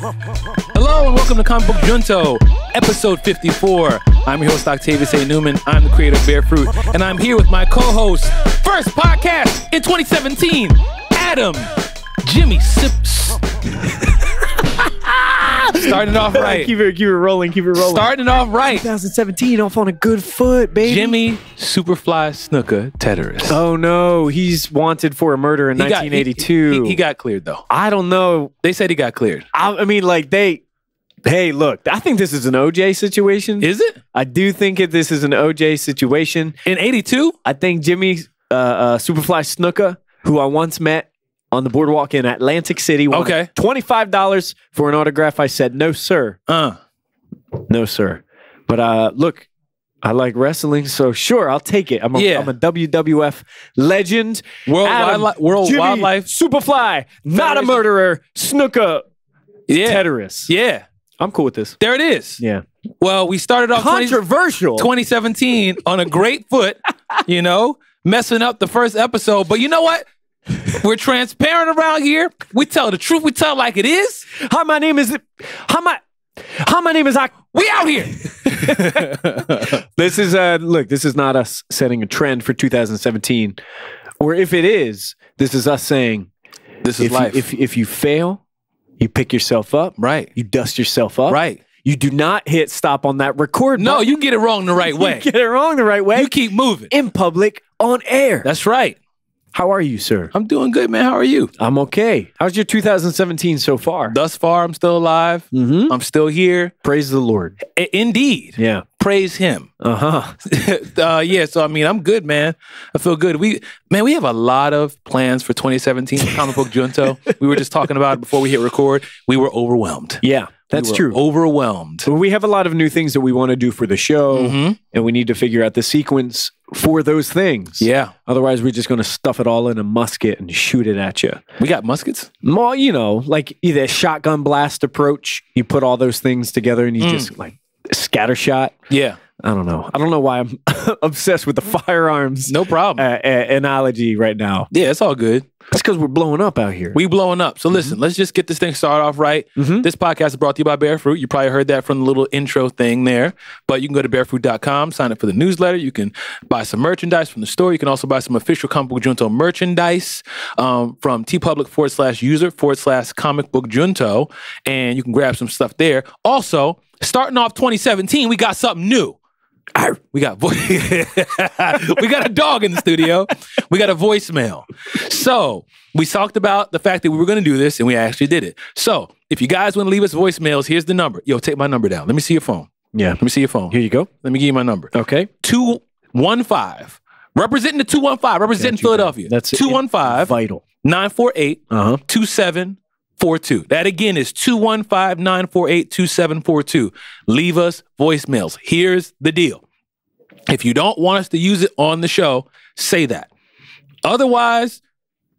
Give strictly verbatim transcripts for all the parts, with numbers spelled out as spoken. Hello and welcome to Comic Book Junto, episode fifty-four. I'm your host, Octavius A. Newman. I'm the creator of B three A R FRUIT, and I'm here with my co-host, first podcast in twenty seventeen, Adam Jimmy Sips. Starting off right. Keep it, keep it rolling, keep it rolling. Starting off right. twenty seventeen, off on a good foot, baby. Jimmy Superfly Snuka, terrorist. Oh no, he's wanted for a murder in he nineteen eighty-two. Got, he, he, he got cleared though. I don't know. They said he got cleared. I, I mean, like they. Hey, look, I think this is an O J situation. Is it? I do think if this is an O J situation in eighty-two. I think Jimmy uh, uh, Superfly Snuka, who I once met on the boardwalk in Atlantic City. Okay. twenty-five dollars for an autograph. I said, no, sir. Uh. No, sir. But uh, look, I like wrestling, so sure, I'll take it. I'm a, yeah. I'm a W W F legend. World, Adam, Wildli World Jimmy, Wildlife. Superfly, not a murderer. Snuka, yeah. Terrorist. Yeah. I'm cool with this. There it is. Yeah. Well, we started off controversial twenty seventeen on a great foot, you know, messing up the first episode. But you know what? We're transparent around here. We tell the truth. We tell like it is. Hi, my name is... Hi, my... Hi, my name is... I, we out here. This is... Uh, look, this is not us setting a trend for two thousand seventeen. Or if it is, this is us saying... This is if life. You, if, if you fail, you pick yourself up. Right. You dust yourself up. Right. You do not hit stop on that record button. No, you get it wrong the right way. You get it wrong the right way. You keep moving. In public, on air. That's right. How are you, sir? I'm doing good, man. How are you? I'm okay. How's your two thousand seventeen so far? Thus far, I'm still alive. Mm-hmm. I'm still here. Praise the Lord. I indeed. Yeah. Praise him. Uh-huh. uh, yeah, so, I mean, I'm good, man. I feel good. We, Man, we have a lot of plans for twenty seventeen Comic Book Junto. We were just talking about it before we hit record. We were overwhelmed. Yeah. That's we true. Overwhelmed. But we have a lot of new things that we want to do for the show, mm-hmm. and we need to figure out the sequence for those things. Yeah. Otherwise, we're just going to stuff it all in a musket and shoot it at you. We got muskets? Well, you know, like either a shotgun blast approach. You put all those things together and you mm. just like scatter shot. Yeah. I don't know. I don't know why I'm obsessed with the firearms. No problem. Uh, uh, analogy right now. Yeah, it's all good. That's because we're blowing up out here. We blowing up. So listen, mm-hmm. let's just get this thing started off right. Mm-hmm. This podcast is brought to you by B three A R FRUIT. You probably heard that from the little intro thing there. But you can go to B three A R fruit dot com, sign up for the newsletter. You can buy some merchandise from the store. You can also buy some official Comic Book Junto merchandise um, from tpublic forward slash user forward slash Comic Book Junto. And you can grab some stuff there. Also, starting off twenty seventeen, we got something new. We got vo we got a dog in the studio. We got a voicemail. So we talked about the fact that we were going to do this, and we actually did it. So if you guys want to leave us voicemails, here's the number. Yo, take my number down. Let me see your phone. Yeah. Let me see your phone. Here you go. Let me give you my number. Okay. two one five. Representing the two one five. Representing that Philadelphia. Got. That's two one five. Vital. nine four eight two seven four two. Four two. That again is two one five, nine four eight, two seven four two. Leave us voicemails. Here's the deal. If you don't want us to use it on the show, say that. Otherwise,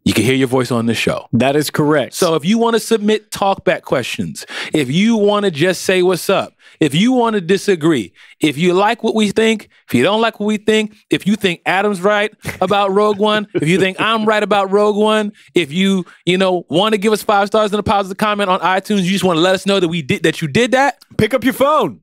you can hear your voice on the show. That is correct. So if you want to submit talkback questions, if you want to just say what's up, if you want to disagree, if you like what we think, if you don't like what we think, if you think Adam's right about Rogue One, if you think I'm right about Rogue One, if you, you know, want to give us five stars and a positive comment on iTunes, you just want to let us know that we did that you did that, pick up your phone.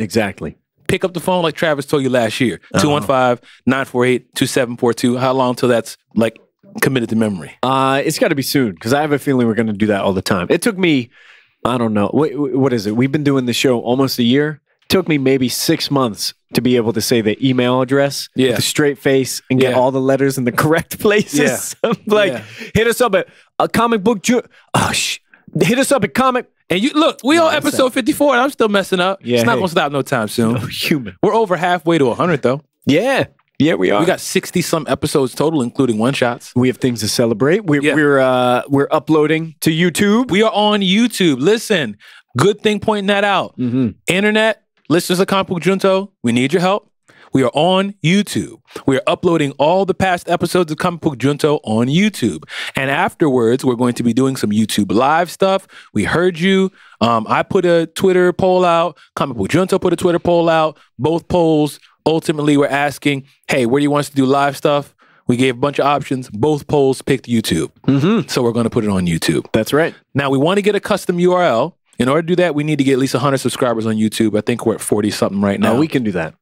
Exactly. Pick up the phone like Travis told you last year. two one five, nine four eight, two seven four two. How long till that's like committed to memory? Uh, it's got to be soon because I have a feeling we're going to do that all the time. It took me, I don't know, what, what is it? We've been doing the show almost a year. It took me maybe six months to be able to say the email address yeah. with a straight face and get yeah. all the letters in the correct places. Yeah. Like, yeah. hit us up at a comic book. Oh, sh hit us up at comic. And you look, we no, on episode fifty-four, and I'm still messing up. Yeah, it's not hey. gonna stop no time soon. No human. We're over halfway to one hundred, though. Yeah, yeah, we are. We got sixty some episodes total, including one shots. We have things to celebrate. We're yeah. we're uh, we're uploading to YouTube. We are on YouTube. Listen, good thing pointing that out. Mm-hmm. Internet listeners of Comic Book Junto, we need your help. We are on YouTube. We are uploading all the past episodes of Comic Book Junto on YouTube. And afterwards, we're going to be doing some YouTube live stuff. We heard you. Um, I put a Twitter poll out. Comic Book Junto put a Twitter poll out. Both polls ultimately were asking, hey, where do you want us to do live stuff? We gave a bunch of options. Both polls picked YouTube. Mm-hmm. So we're going to put it on YouTube. That's right. Now, we want to get a custom U R L. In order to do that, we need to get at least one hundred subscribers on YouTube. I think we're at forty something right now. No, we can do that.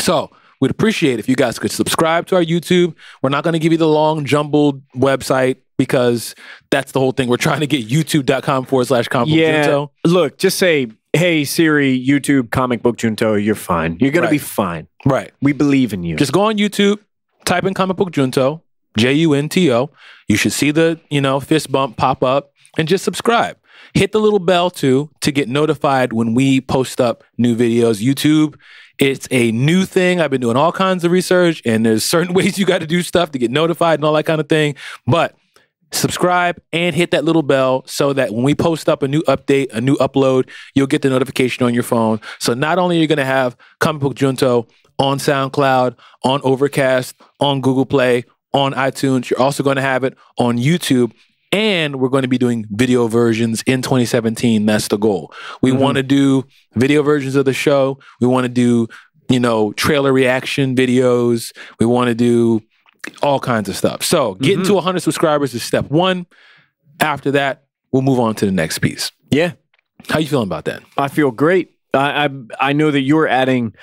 So we'd appreciate if you guys could subscribe to our YouTube. We're not going to give you the long, jumbled website because that's the whole thing. We're trying to get youtube.com forward slash comic book junto. Yeah, look, just say, hey, Siri, YouTube, Comic Book Junto, you're fine. You're going right. to be fine. Right. We believe in you. Just go on YouTube, type in Comic Book Junto, J U N T O. You should see the, you know, fist bump pop up and just subscribe. Hit the little bell too to get notified when we post up new videos. YouTube, it's a new thing. I've been doing all kinds of research and there's certain ways you got to do stuff to get notified and all that kind of thing. But subscribe and hit that little bell so that when we post up a new update, a new upload, you'll get the notification on your phone. So not only are you going to have Comic Book Junto on SoundCloud, on Overcast, on Google Play, on iTunes, you're also going to have it on YouTube. And we're going to be doing video versions in twenty seventeen. That's the goal. We mm-hmm. want to do video versions of the show. We want to do, you know, trailer reaction videos. We want to do all kinds of stuff. So getting mm-hmm. to one hundred subscribers is step one. After that, we'll move on to the next piece. Yeah. How you feeling about that? I feel great. I, I I know that you're adding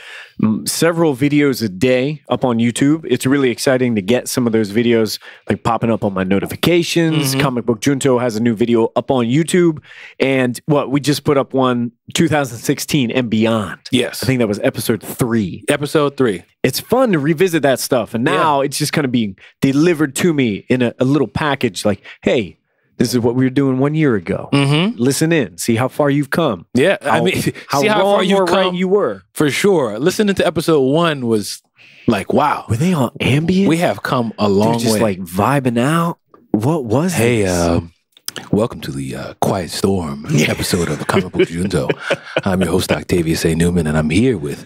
several videos a day up on YouTube. It's really exciting to get some of those videos like popping up on my notifications. Mm-hmm. Comic Book Junto has a new video up on YouTube. And what, we just put up one two thousand sixteen and beyond. Yes. I think that was episode three. Episode three. It's fun to revisit that stuff. And now yeah. it's just kind of being delivered to me in a, a little package like, hey, this is what we were doing one year ago. Mm-hmm. Listen in. See how far you've come. Yeah. How, I mean, how see how far you've come, right you were. For sure. Listening to episode one was like, wow. Were they on ambient? We have come a long way. Just way. like vibing out. What was hey, this? Hey, um, welcome to the uh, Quiet Storm yeah. episode of Comic Book Junto. I'm your host, Octavius A. Newman, and I'm here with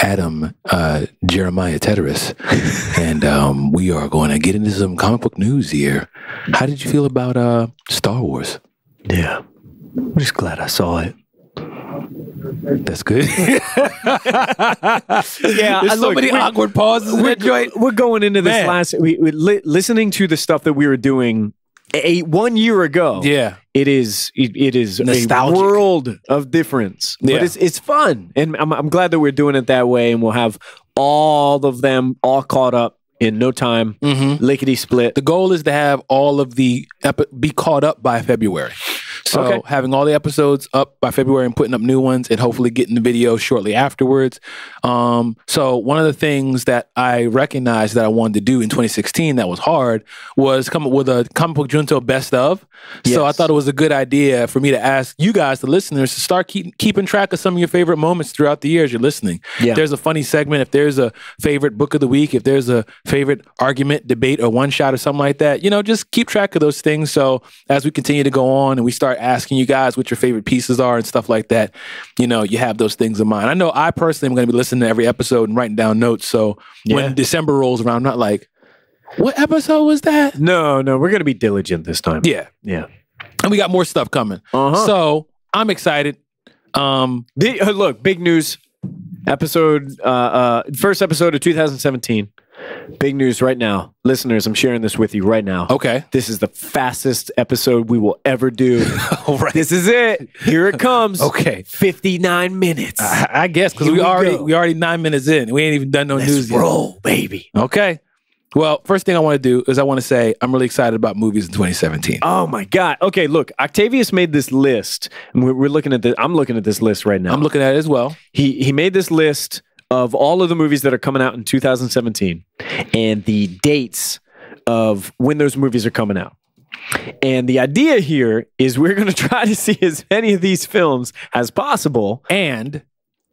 Adam uh, Jeremiah Teteris. And um, we are going to get into some comic book news here. How did you feel about uh, Star Wars? Yeah. I'm just glad I saw it. That's good. yeah, there's so many awkward pauses in that joint. We're going into this Man. last... We, we li listening to the stuff that we were doing... A, one year ago, yeah, it is it, it is nostalgic. A world of difference. Yeah. But it's it's fun, and I'm I'm glad that we're doing it that way, and we'll have all of them all caught up in no time, mm-hmm. lickety split. The goal is to have all of the epi be caught up by February. So okay. having all the episodes up by February and putting up new ones and hopefully getting the video shortly afterwards. Um, so one of the things that I recognized that I wanted to do in twenty sixteen that was hard was come up with a Comic Book Junto best of. Yes. So I thought it was a good idea for me to ask you guys, the listeners, to start keep, keeping track of some of your favorite moments throughout the year as you're listening. Yeah. If there's a funny segment, if there's a favorite book of the week, if there's a favorite argument, debate, or one shot or something like that, you know, just keep track of those things. So as we continue to go on and we start asking you guys what your favorite pieces are and stuff like that, you know, you have those things in mind. I know I personally am going to be listening to every episode and writing down notes. So yeah. when December rolls around, I'm not like, what episode was that? No, no, we're going to be diligent this time. Yeah. Yeah. And we got more stuff coming. Uh-huh. So I'm excited. Um, the, uh, look, big news. Episode, uh, uh, first episode of two thousand seventeen. Big news right now. Listeners, I'm sharing this with you right now. Okay. This is the fastest episode we will ever do. All right. This is it. Here it comes. Okay. fifty-nine minutes. I, I guess because we, we already go. we already nine minutes in. We ain't even done no Let's news roll, yet. roll, baby. Okay. Well, first thing I want to do is I want to say I'm really excited about movies in twenty seventeen. Oh, my God. Okay, look, Octavius made this list. And we're, we're looking at the, I'm looking at this list right now. I'm looking at it as well. He, he made this list of all of the movies that are coming out in two thousand seventeen and the dates of when those movies are coming out. And the idea here is we're going to try to see as many of these films as possible and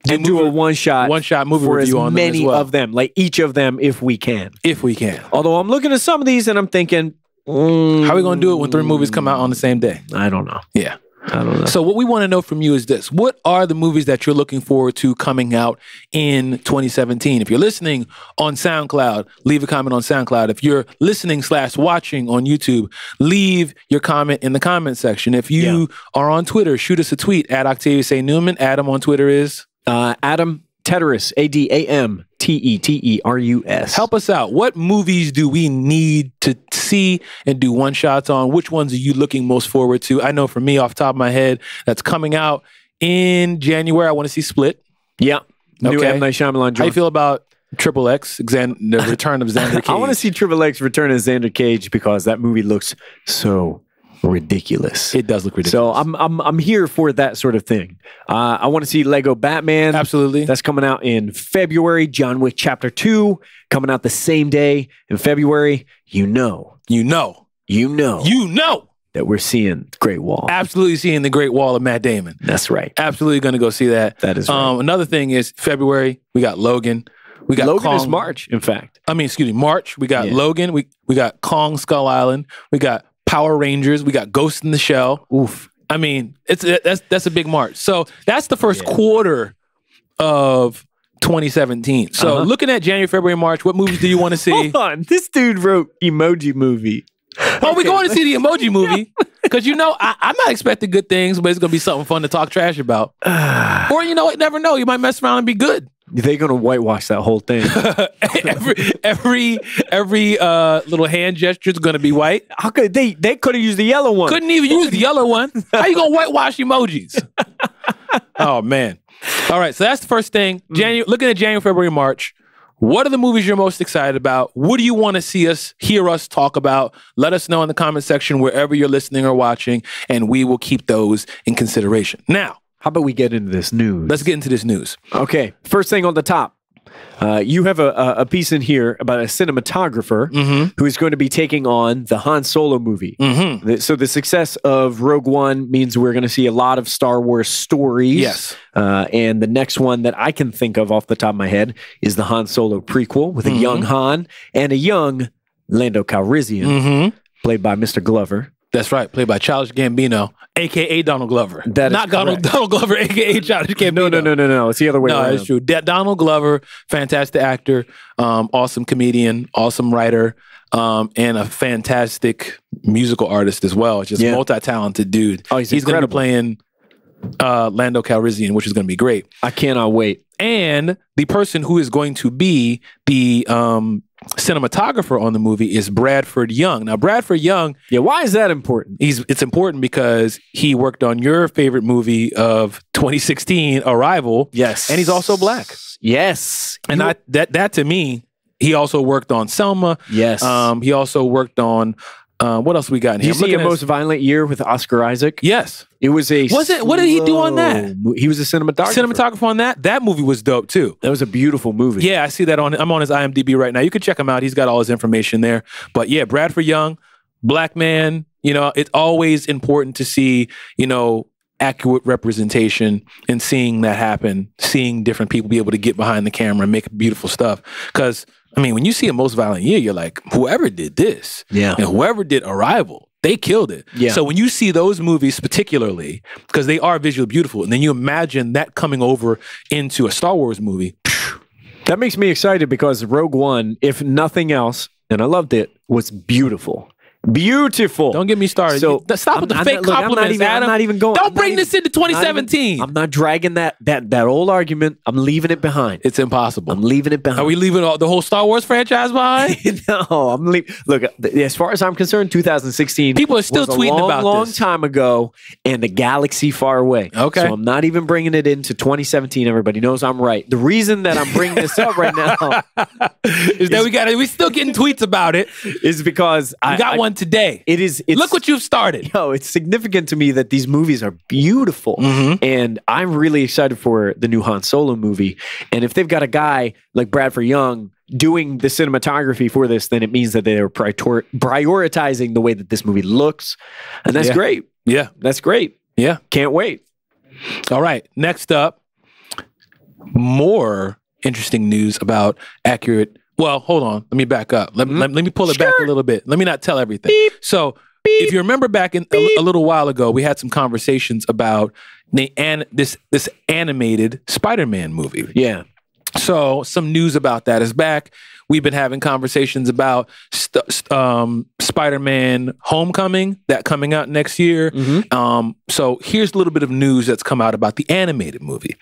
do, and do a one-shot one shot movie for review as on many them as well. of them, like each of them if we can. If we can. Although I'm looking at some of these and I'm thinking, mm, how are we going to do it when three movies come out on the same day? I don't know. Yeah. I don't know. So what we want to know from you is this. What are the movies that you're looking forward to coming out in twenty seventeen? If you're listening on SoundCloud, leave a comment on SoundCloud. If you're listening slash watching on YouTube, leave your comment in the comment section. If you yeah. are on Twitter, shoot us a tweet at Octavius A. Newman. Adam on Twitter is? Uh, Adam Teterus, A D A M T E T E R U S. Help us out. What movies do we need to see? see and do one shots on? Which ones are you looking most forward to? I know for me, off the top of my head, that's coming out in January. I want to see Split. Yeah. New okay. M. Night Shyamalan joint. How you feel about Triple X, Xan the Return of Xander Cage? I want to see Triple X Return of Xander Cage because that movie looks so ridiculous. It does look ridiculous. So I'm I'm I'm here for that sort of thing. Uh, I want to see Lego Batman. Absolutely. That's coming out in February. John Wick Chapter Two coming out the same day in February. You know. You know. You know. You know. That we're seeing Great Wall. Absolutely seeing the Great Wall of Matt Damon. That's right. Absolutely going to go see that. That is right. Um, another thing is February, we got Logan. We got Logan Kong. Is March, in fact. I mean, excuse me, March. We got yeah. Logan. We, we got Kong Skull Island. We got Power Rangers. We got Ghost in the Shell. Oof. I mean, it's that's that's a big March. So that's the first yeah. quarter of twenty seventeen. So uh-huh. looking at January, February, March, what movies do you want to see? Hold on. This dude wrote Emoji Movie. Oh, okay. We're going to see the Emoji Movie because, you know, I, I'm not expecting good things, but it's going to be something fun to talk trash about. Or, you know, never know. You might mess around and be good. They're going to whitewash that whole thing. every every, every uh, little hand gesture is going to be white. How could They, they could have used the yellow one. Couldn't even use the yellow one. How you going to whitewash emojis? Oh, man. All right. So that's the first thing. Janu- looking at January, February, March. What are the movies you're most excited about? What do you want to see us, hear us talk about? Let us know in the comment section wherever you're listening or watching, and we will keep those in consideration. Now, how about we get into this news? Let's get into this news. Okay, first thing on the top. Uh, you have a, a piece in here about a cinematographer mm-hmm. who is going to be taking on the Han Solo movie. Mm-hmm. So the success of Rogue One means we're going to see a lot of Star Wars stories. Yes. Uh, and the next one that I can think of off the top of my head is the Han Solo prequel with mm-hmm. a young Han and a young Lando Calrissian, mm-hmm. played by Mister Glover. That's right, played by Childish Gambino, a k a. Donald Glover. That is Not Donald, Donald Glover, a k a. Childish Gambino. No, no, no, no, no. It's the other way no, around. No, it's true. De Donald Glover, fantastic actor, um, awesome comedian, awesome writer, um, and a fantastic musical artist as well. Just yeah. multi-talented dude. Oh, he's he's going to be playing uh, Lando Calrissian, which is going to be great. I cannot wait. And the person who is going to be the... Um, cinematographer on the movie is Bradford Young. Now, Bradford Young... Yeah, why is that important? He's It's important because he worked on your favorite movie of twenty sixteen, Arrival. Yes. And he's also Black. Yes. And I, that, that, to me, he also worked on Selma. Yes. Um, he also worked on... Uh, what else we got in here? Did you see A Most Violent Year with Oscar Isaac? Yes. It was a... Was it? What did he do on that? He was a cinematographer. Cinematographer on that? That movie was dope, too. That was a beautiful movie. Yeah, I see that on... I'm on his I M D B right now. You can check him out. He's got all his information there. But yeah, Bradford Young, Black man, you know, it's always important to see, you know, accurate representation and seeing that happen, seeing different people be able to get behind the camera and make beautiful stuff. Because... I mean, when you see A Most Violent Year, you're like, whoever did this, yeah. and whoever did Arrival, they killed it. Yeah. So when you see those movies particularly, because they are visually beautiful, and then you imagine that coming over into a Star Wars movie. That makes me excited because Rogue One, if nothing else, and I loved it, was beautiful. Beautiful. Don't get me started. So, stop I'm, with the I'm fake not, look, compliments, I'm even, Adam. I'm not even going. Don't I'm bring even, this into twenty seventeen. I'm not, even, I'm not dragging that that that old argument. I'm leaving it behind. It's impossible. I'm leaving it behind. Are we leaving all, the whole Star Wars franchise behind? No, I'm leaving. Look, as far as I'm concerned, two thousand sixteen. People are still tweeting long, about long this. Long time ago, and a galaxy far away. Okay. So I'm not even bringing it into twenty seventeen. Everybody knows I'm right. The reason that I'm bringing this up right now is, is that we got we still getting tweets about it. Is because we I got one. Today it is it's, look what you've started. No, it's significant to me that these movies are beautiful, mm-hmm. and I'm really excited for the new Han Solo movie. And if they've got a guy like Bradford Young doing the cinematography for this, then it means that they're prior prioritizing the way that this movie looks, and that's yeah. great. Yeah, that's great. Yeah, can't wait. All right, next up, more interesting news about accurate. Well, hold on. Let me back up. Let, mm-hmm. let, let me pull it sure. back a little bit. Let me not tell everything. Beep. So Beep. if you remember back in a, a little while ago, we had some conversations about the, an, this, this animated Spider-Man movie. Yeah. So some news about that is back. We've been having conversations about st st um, Spider-Man Homecoming, that coming out next year. Mm-hmm. um, so here's a little bit of news that's come out about the animated movie.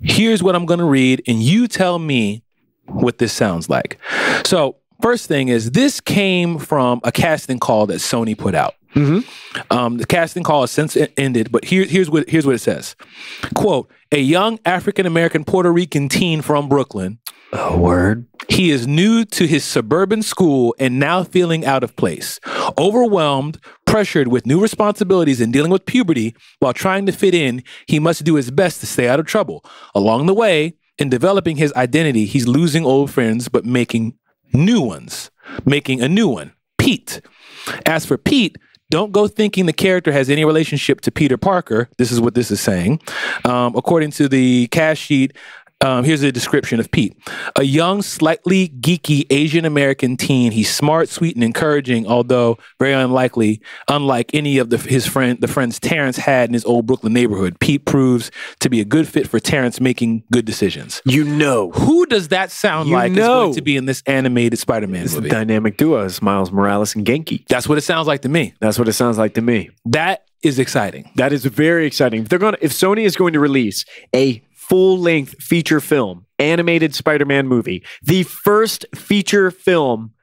Here's what I'm going to read, and you tell me what this sounds like. So First thing is, this came from a casting call that Sony put out. Mm-hmm. um, the casting call has since ended, but here, here's what here's what it says. Quote, a young African-American Puerto Rican teen from Brooklyn. A word. He is new to his suburban school and now feeling out of place, overwhelmed, pressured with new responsibilities and dealing with puberty while trying to fit in. He must do his best to stay out of trouble. Along the way, in developing his identity, he's losing old friends, but making new ones, making a new one, Pete. As for Pete, don't go thinking the character has any relationship to Peter Parker. This is what this is saying. Um, according to the cast sheet, um, here's a description of Pete. A young, slightly geeky Asian-American teen. He's smart, sweet, and encouraging, although very unlikely, unlike any of the, his friend, the friends Terrence had in his old Brooklyn neighborhood. Pete proves to be a good fit for Terrence, making good decisions. You know. Who does that sound you like know. is going to be in this animated Spider-Man movie? Dynamic duo is Miles Morales and Ganke. That's what it sounds like to me. That's what it sounds like to me. That is exciting. That is very exciting. If they're going to, if Sony is going to release a full-length feature film, animated Spider-Man movie, the first feature film,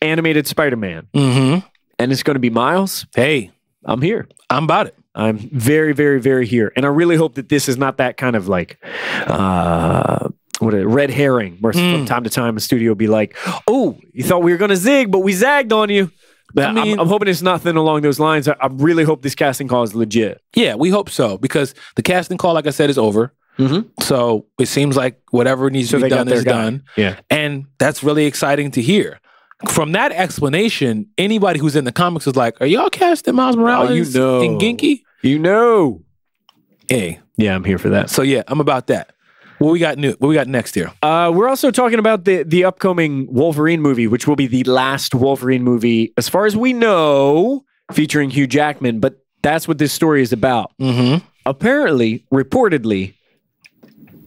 animated Spider-Man. Mm-hmm. And it's going to be Miles. Hey, I'm here. I'm about it. I'm very, very, very here. And I really hope that this is not that kind of like, uh, what a red herring, where mm. from time to time a studio will be like, oh, you thought we were going to zig, but we zagged on you. But I mean, I'm, I'm hoping it's nothing along those lines. I, I really hope this casting call is legit. Yeah, we hope so, because the casting call, like I said, is over. Mm-hmm. So it seems like whatever needs so to be done is guy. done. Yeah. And that's really exciting to hear. From that explanation, anybody who's in the comics is like, are y'all casting Miles Morales oh, you know. and Ganke? You know. Hey. Yeah, I'm here for that. So yeah, I'm about that. What we got new? What we got next here? Uh, we're also talking about the the upcoming Wolverine movie, which will be the last Wolverine movie, as far as we know, featuring Hugh Jackman. But that's what this story is about. Mm-hmm. Apparently, reportedly,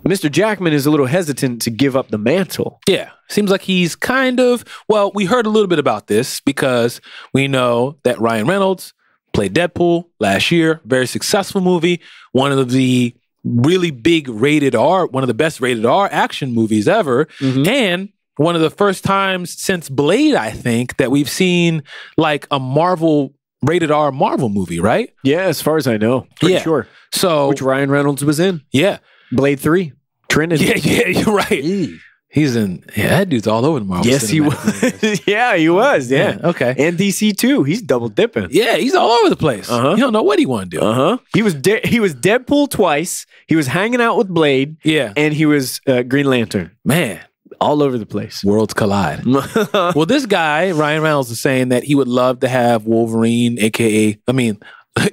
Mister Jackman is a little hesitant to give up the mantle. Yeah. Seems like he's kind of... Well, we heard a little bit about this because we know that Ryan Reynolds played Deadpool last year. Very successful movie. One of the... really big rated R, one of the best rated R action movies ever. Mm-hmm. And one of the first times since Blade, I think, that we've seen like a Marvel rated R Marvel movie, right? Yeah, as far as I know. Pretty yeah. sure. So, which Ryan Reynolds was in. Yeah. Blade three. Trinity. Yeah, yeah, you're right. E. He's in, yeah, that dude's all over the Marvel. Yes, he was. yeah, he was. Yeah. yeah. Okay. And D C too. He's double dipping. Yeah, he's all over the place. Uh huh. You don't know what he want to do. Uh huh. He was he was Deadpool twice. He was hanging out with Blade. Yeah. And he was uh, Green Lantern. Man, all over the place. Worlds collide. Well, this guy Ryan Reynolds is saying that he would love to have Wolverine, aka, I mean,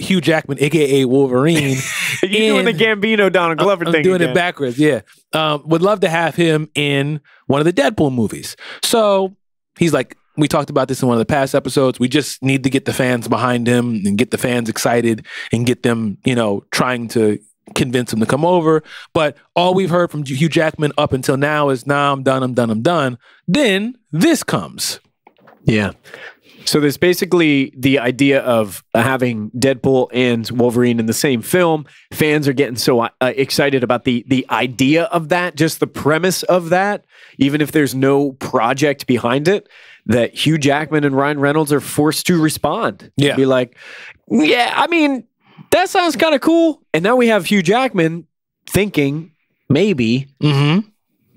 Hugh Jackman, aka Wolverine. You're in, doing the Gambino Donald Glover I'm, I'm thing. Doing again. it backwards, yeah. Um, would love to have him in one of the Deadpool movies. So he's like, we talked about this in one of the past episodes. We just need to get the fans behind him and get the fans excited and get them, you know, trying to convince him to come over. But all we've heard from Hugh Jackman up until now is, nah, I'm done, I'm done, I'm done. Then this comes. Yeah. So there's basically the idea of having Deadpool and Wolverine in the same film. Fans are getting so uh, excited about the the idea of that, just the premise of that, even if there's no project behind it, that Hugh Jackman and Ryan Reynolds are forced to respond. Yeah. Be like, yeah, I mean, that sounds kind of cool. And now we have Hugh Jackman thinking, maybe, mm-hmm.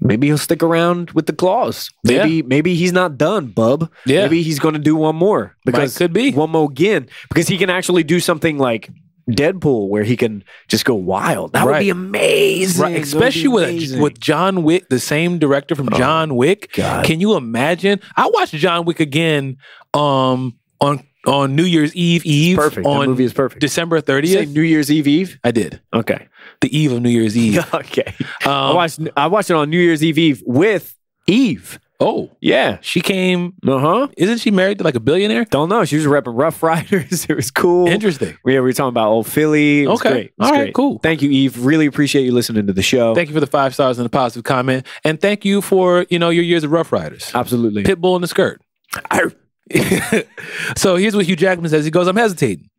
Maybe he'll stick around with the claws. Maybe yeah. maybe he's not done, bub. Yeah. Maybe he's going to do one more. Because Might could be. One more again. Because he can actually do something like Deadpool where he can just go wild. That right. would be amazing. Right. Especially be amazing. With, with John Wick, the same director from oh, John Wick. God. Can you imagine? I watched John Wick again um, on on New Year's Eve Eve. It's perfect. On that movie is perfect. December thirtieth. You say New Year's Eve Eve? I did. Okay. The eve of New Year's Eve. Okay. Um, I watched I watched it on New Year's Eve Eve with Eve. Oh. Yeah. She came. Uh-huh. Isn't she married to like a billionaire? Don't know. She was repping Rough Riders. It was cool. Interesting. Yeah, we were talking about old Philly. It was okay. Great. It was All right, great. Cool. Thank you, Eve. Really appreciate you listening to the show. Thank you for the five stars and the positive comment. And thank you for, you know, your years of Rough Riders. Absolutely. Pitbull in the skirt. So here's what Hugh Jackman says. He goes, I'm hesitating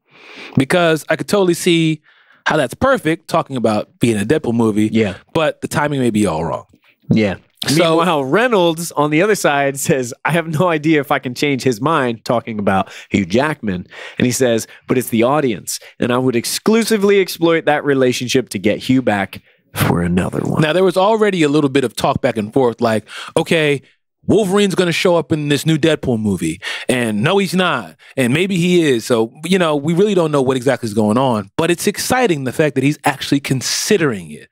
because I could totally see how that's perfect, talking about being a Deadpool movie. Yeah. But the timing may be all wrong. Yeah. So, meanwhile, Reynolds on the other side says, I have no idea if I can change his mind, talking about Hugh Jackman. And he says, but it's the audience. And I would exclusively exploit that relationship to get Hugh back for another one. Now, there was already a little bit of talk back and forth like, okay, Wolverine's going to show up in this new Deadpool movie. And no, he's not. And maybe he is. So, you know, we really don't know what exactly is going on. But it's exciting, the fact that he's actually considering it.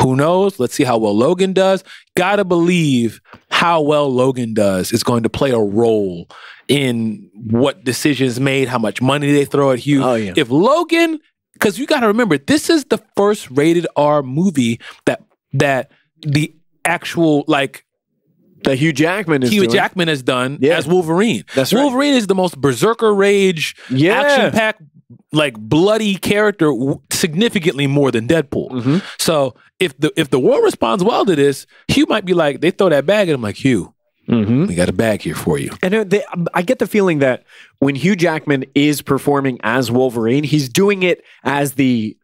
Who knows? Let's see how well Logan does. Gotta believe how well Logan does is going to play a role in what decisions made, how much money they throw at Hugh. Oh, yeah. If Logan, because you gotta remember, this is the first rated R movie that that the actual, like, that Hugh Jackman is Hugh doing. Jackman has done yeah. as Wolverine. That's right. Wolverine is the most berserker rage, yeah. action-packed, like bloody character, significantly more than Deadpool. Mm-hmm. So if the if the world responds well to this, Hugh might be like, they throw that bag at him like, Hugh, mm-hmm. we got a bag here for you. And they, I get the feeling that when Hugh Jackman is performing as Wolverine, he's doing it as the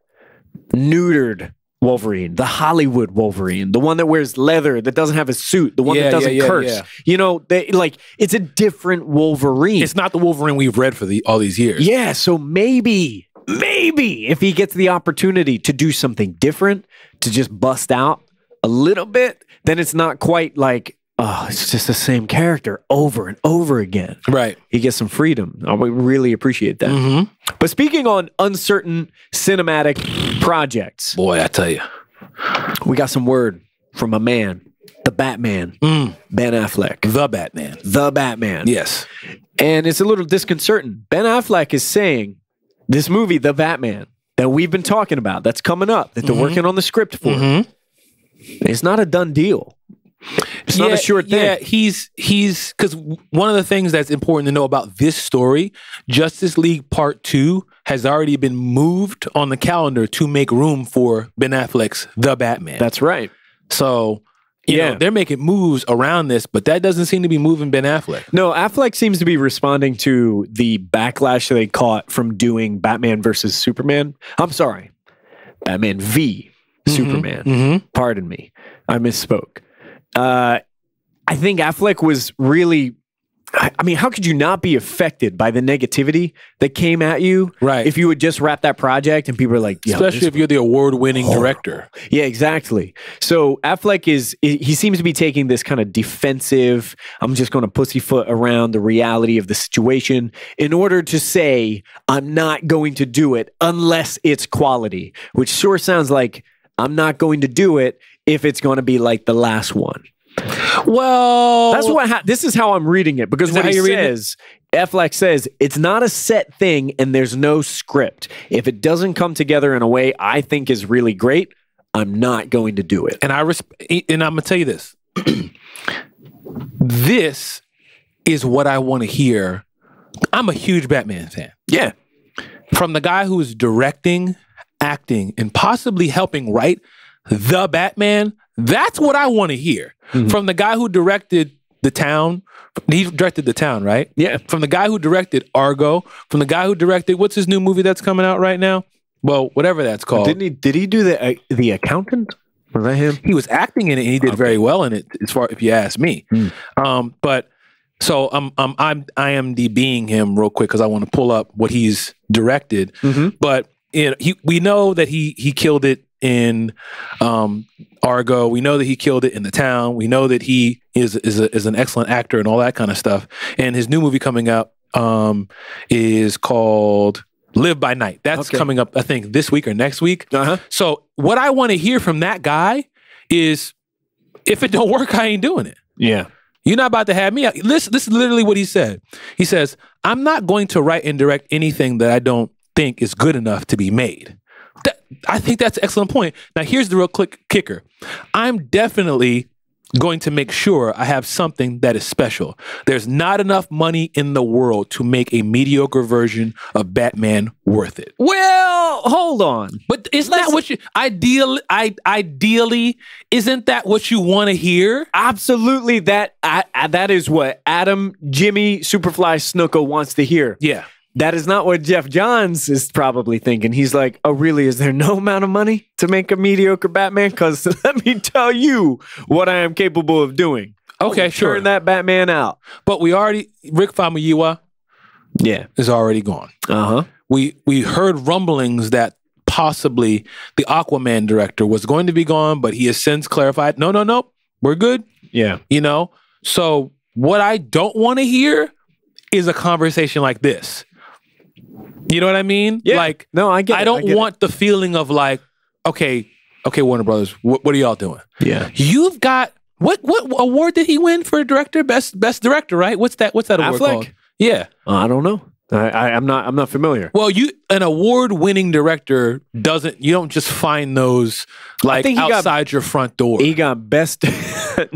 neutered Wolverine, the Hollywood Wolverine, the one that wears leather, that doesn't have a suit, the one yeah, that doesn't yeah, yeah, curse. Yeah. You know, they, like, it's a different Wolverine. It's not the Wolverine we've read for the, all these years. Yeah, so maybe, maybe if he gets the opportunity to do something different, to just bust out a little bit, then it's not quite like, oh, it's just the same character over and over again. Right. He gets some freedom. I would really appreciate that. Mm-hmm. But speaking on uncertain cinematic projects. Boy, I tell you. We got some word from a man, the Batman, mm. Ben Affleck. The Batman. The Batman. Yes. And it's a little disconcerting. Ben Affleck is saying this movie, The Batman, that we've been talking about, that's coming up, that they're mm-hmm. working on the script for, mm-hmm. it's not a done deal. It's yeah, not a sure thing. Yeah, he's, he's, because one of the things that's important to know about this story, Justice League Part two has already been moved on the calendar to make room for Ben Affleck's The Batman. That's right. So, you yeah. know, they're making moves around this, but that doesn't seem to be moving Ben Affleck. No, Affleck seems to be responding to the backlash that they caught from doing Batman versus Superman. I'm sorry, Batman v mm-hmm, Superman. Mm-hmm. Pardon me, I misspoke. Uh, I think Affleck was really, I, I mean, how could you not be affected by the negativity that came at you? Right. If you would just wrap that project and people are like, yeah, especially if you're the award-winning director. Yeah, exactly. So Affleck is, he seems to be taking this kind of defensive, I'm just going to pussyfoot around the reality of the situation in order to say, I'm not going to do it unless it's quality, which sure sounds like I'm not going to do it if it's going to be like the last one. Well, that's what ha this is how I'm reading it, because what he says, Affleck says, it's not a set thing and there's no script. If it doesn't come together in a way I think is really great, I'm not going to do it. And I and I'm gonna tell you this. This is what I want to hear. I'm a huge Batman fan. Yeah. From the guy who is directing, acting, and possibly helping write The Batman, that's what I want to hear. Mm-hmm. From the guy who directed The Town. He directed The Town, right? Yeah. From the guy who directed Argo. From the guy who directed, what's his new movie that's coming out right now? Well, whatever that's called. Didn't he, did he do the, uh, the Accountant? Was that him? He was acting in it and he did okay. very well in it, as far if you ask me. Mm. Um, but so I'm, I'm, I'm IMDBing him real quick because I want to pull up what he's directed. Mm-hmm. But you know, he, we know that he, he killed it in um, Argo. We know that he killed it in The Town. We know that he is is, a, is an excellent actor and all that kind of stuff. And his new movie coming out um, is called Live by Night. That's okay. coming up, I think, this week or next week. Uh-huh. So what I want to hear from that guy is, if it don't work, I ain't doing it. Yeah. You're not about to have me out. This, this is literally what he said. He says, I'm not going to write and direct anything that I don't think is good enough to be made. That, I think that's an excellent point. Now, here's the real quick kicker. I'm definitely going to make sure I have something that is special. There's not enough money in the world to make a mediocre version of Batman worth it. Well, hold on. But is that what you... Ideal, I, ideally, isn't that what you want to hear? Absolutely. That I, I, that is what Adam, Jimmy, Superfly Snuka wants to hear. Yeah. That is not what Jeff Johns is probably thinking. He's like, oh, really? Is there no amount of money to make a mediocre Batman? Because let me tell you what I am capable of doing. Okay, sure. Turn that Batman out. But we already, Rick Famuyiwa yeah. is already gone. Uh-huh. We, we heard rumblings that possibly the Aquaman director was going to be gone, but he has since clarified, no, no, no, we're good. Yeah. You know? So what I don't want to hear is a conversation like this. You know what I mean? Yeah. Like, no, I get. I don't it, I get want it. the feeling of like, okay, okay, Warner Brothers, wh what are y'all doing? Yeah, you've got what? What award did he win for director? Best Best Director, right? What's that? What's that award Affleck? called? Yeah, uh, I don't know. I, I, I'm not. I'm not familiar. Well, you an award-winning director doesn't. You don't just find those like outside got, your front door. He got best.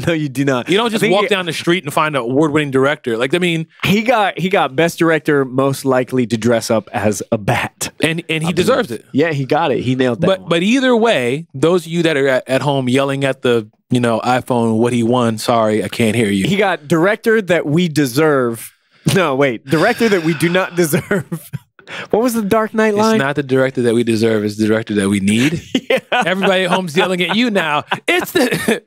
No, you do not. You don't just walk he, down the street and find an award-winning director. Like, I mean, he got he got best director, most likely to dress up as a bat, and and he I deserves mean, it. Yeah, he got it. He nailed that. But one. but either way, those of you that are at, at home yelling at the you know iPhone, what he won? Sorry, I can't hear you. He got director that we deserve. No, wait, director that we do not deserve. What was the Dark Knight line? It's not the director that we deserve, it's the director that we need. Yeah. Everybody at home's yelling at you now. It's the...